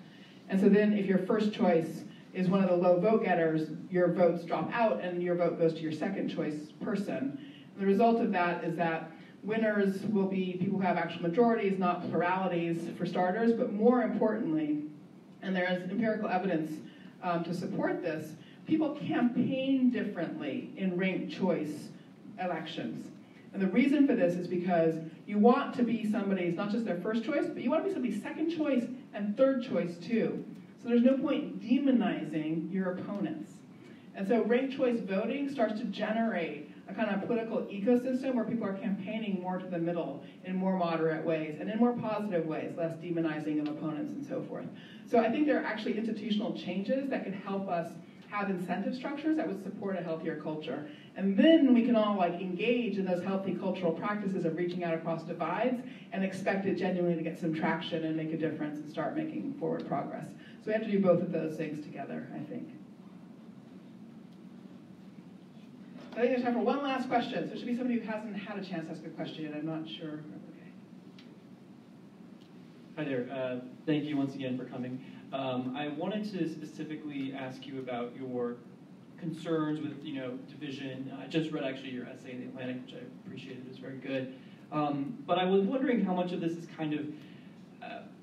And so then if your first choice is one of the low vote getters, your votes drop out and your vote goes to your second choice person. And the result of that is that winners will be people who have actual majorities, not pluralities for starters, but more importantly, and there is empirical evidence to support this, people campaign differently in ranked choice elections. And the reason for this is because you want to be somebody's, not just their first choice, but you want to be somebody's second choice and third choice too. So there's no point demonizing your opponents. And so ranked choice voting starts to generate a kind of political ecosystem where people are campaigning more to the middle in more moderate ways and in more positive ways, less demonizing of opponents and so forth. So I think there are actually institutional changes that could help us have incentive structures that would support a healthier culture. And then we can all like engage in those healthy cultural practices of reaching out across divides and expect it genuinely to get some traction and make a difference and start making forward progress. So we have to do both of those things together, I think. I think there's time for one last question. So it should be somebody who hasn't had a chance to ask a question yet. I'm not sure. Okay. Hi there. Thank you once again for coming. I wanted to specifically ask you about your concerns with, division. I just read actually your essay in The Atlantic, which I appreciated. It was very good. But I was wondering how much of this is kind of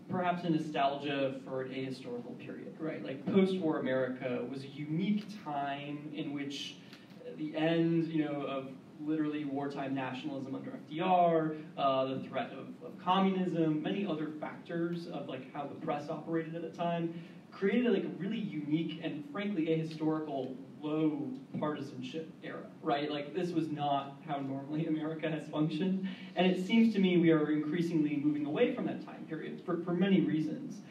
perhaps a nostalgia for a historical period, right? Like post-war America was a unique time in which the end, of literally wartime nationalism under FDR, the threat of communism, many other factors of like how the press operated at the time, created like a really unique and frankly ahistorical low partisanship era, right? Like this was not how normally America has functioned. And it seems to me we are increasingly moving away from that time period for many reasons.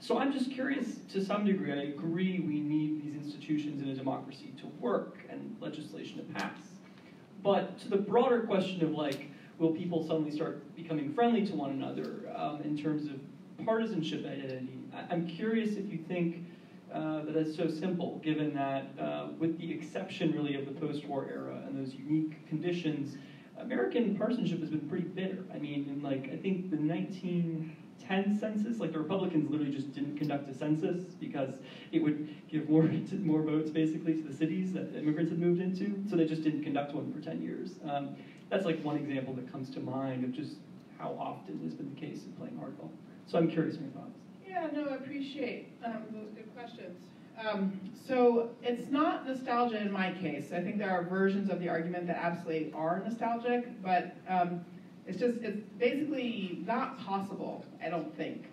So I'm just curious, to some degree, I agree we need these institutions in a democracy to work and legislation to pass. But to the broader question of like, will people suddenly start becoming friendly to one another in terms of partisanship identity? I'm curious if you think that it's so simple, given that with the exception really of the post-war era and those unique conditions, American partisanship has been pretty bitter. I mean, in like, I think the 19... 10 census. Like, the Republicans literally just didn't conduct a census because it would give more votes, basically, to the cities that immigrants had moved into. So they just didn't conduct one for 10 years. That's like one example that comes to mind of just how often has been the case in playing hardball. So I'm curious your thoughts. Yeah, no, I appreciate those good questions. So it's not nostalgia in my case. I think there are versions of the argument that absolutely are nostalgic, but it's basically not possible, I don't think.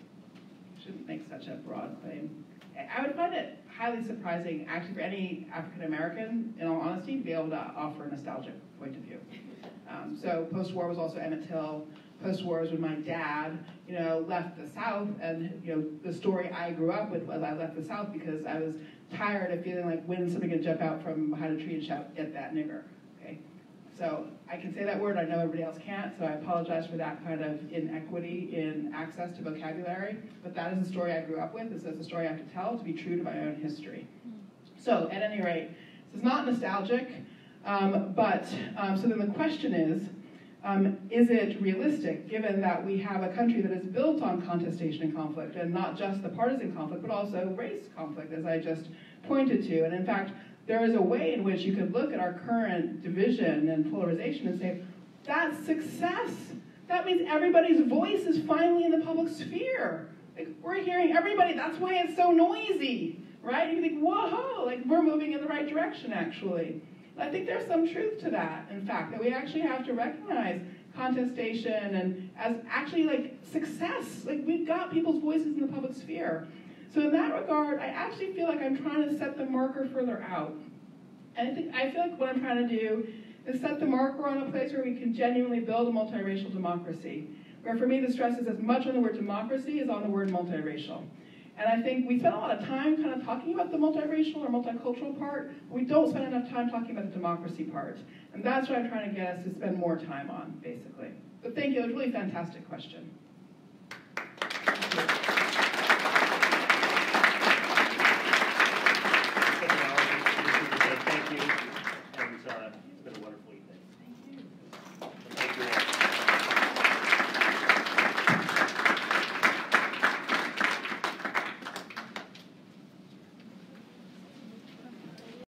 Shouldn't make such a broad claim. I would find it highly surprising, actually, for any African-American, in all honesty, to be able to offer a nostalgic point of view. So post-war was also Emmett Till. Post-war was when my dad, left the South, and the story I grew up with was I left the South because I was tired of feeling like when's somebody gonna jump out from behind a tree and shout, "Get that nigger." Okay, so I can say that word. I know everybody else can't, so I apologize for that kind of inequity in access to vocabulary. But that is the story I grew up with. This is the story I have to tell to be true to my own history. So at any rate, this is not nostalgic. So then the question is it realistic, given that we have a country that is built on contestation and conflict, and not just the partisan conflict, but also race conflict, as I just pointed to? And in fact, there is a way in which you could look at our current division and polarization and say, that's success. That means everybody's voice is finally in the public sphere. Like, we're hearing everybody. That's why it's so noisy, right? You think, whoa, like, we're moving in the right direction, actually. I think there's some truth to that, in fact, that we actually have to recognize contestation and as actually like success. Like, we've got people's voices in the public sphere. So in that regard, I actually feel like I'm trying to set the marker further out. And I feel like what I'm trying to do is set the marker on a place where we can genuinely build a multiracial democracy, where for me the stress is as much on the word democracy as on the word multiracial. And I think we spend a lot of time kind of talking about the multiracial or multicultural part, but we don't spend enough time talking about the democracy part. And that's what I'm trying to get us to spend more time on, basically. But thank you, it was a really fantastic question.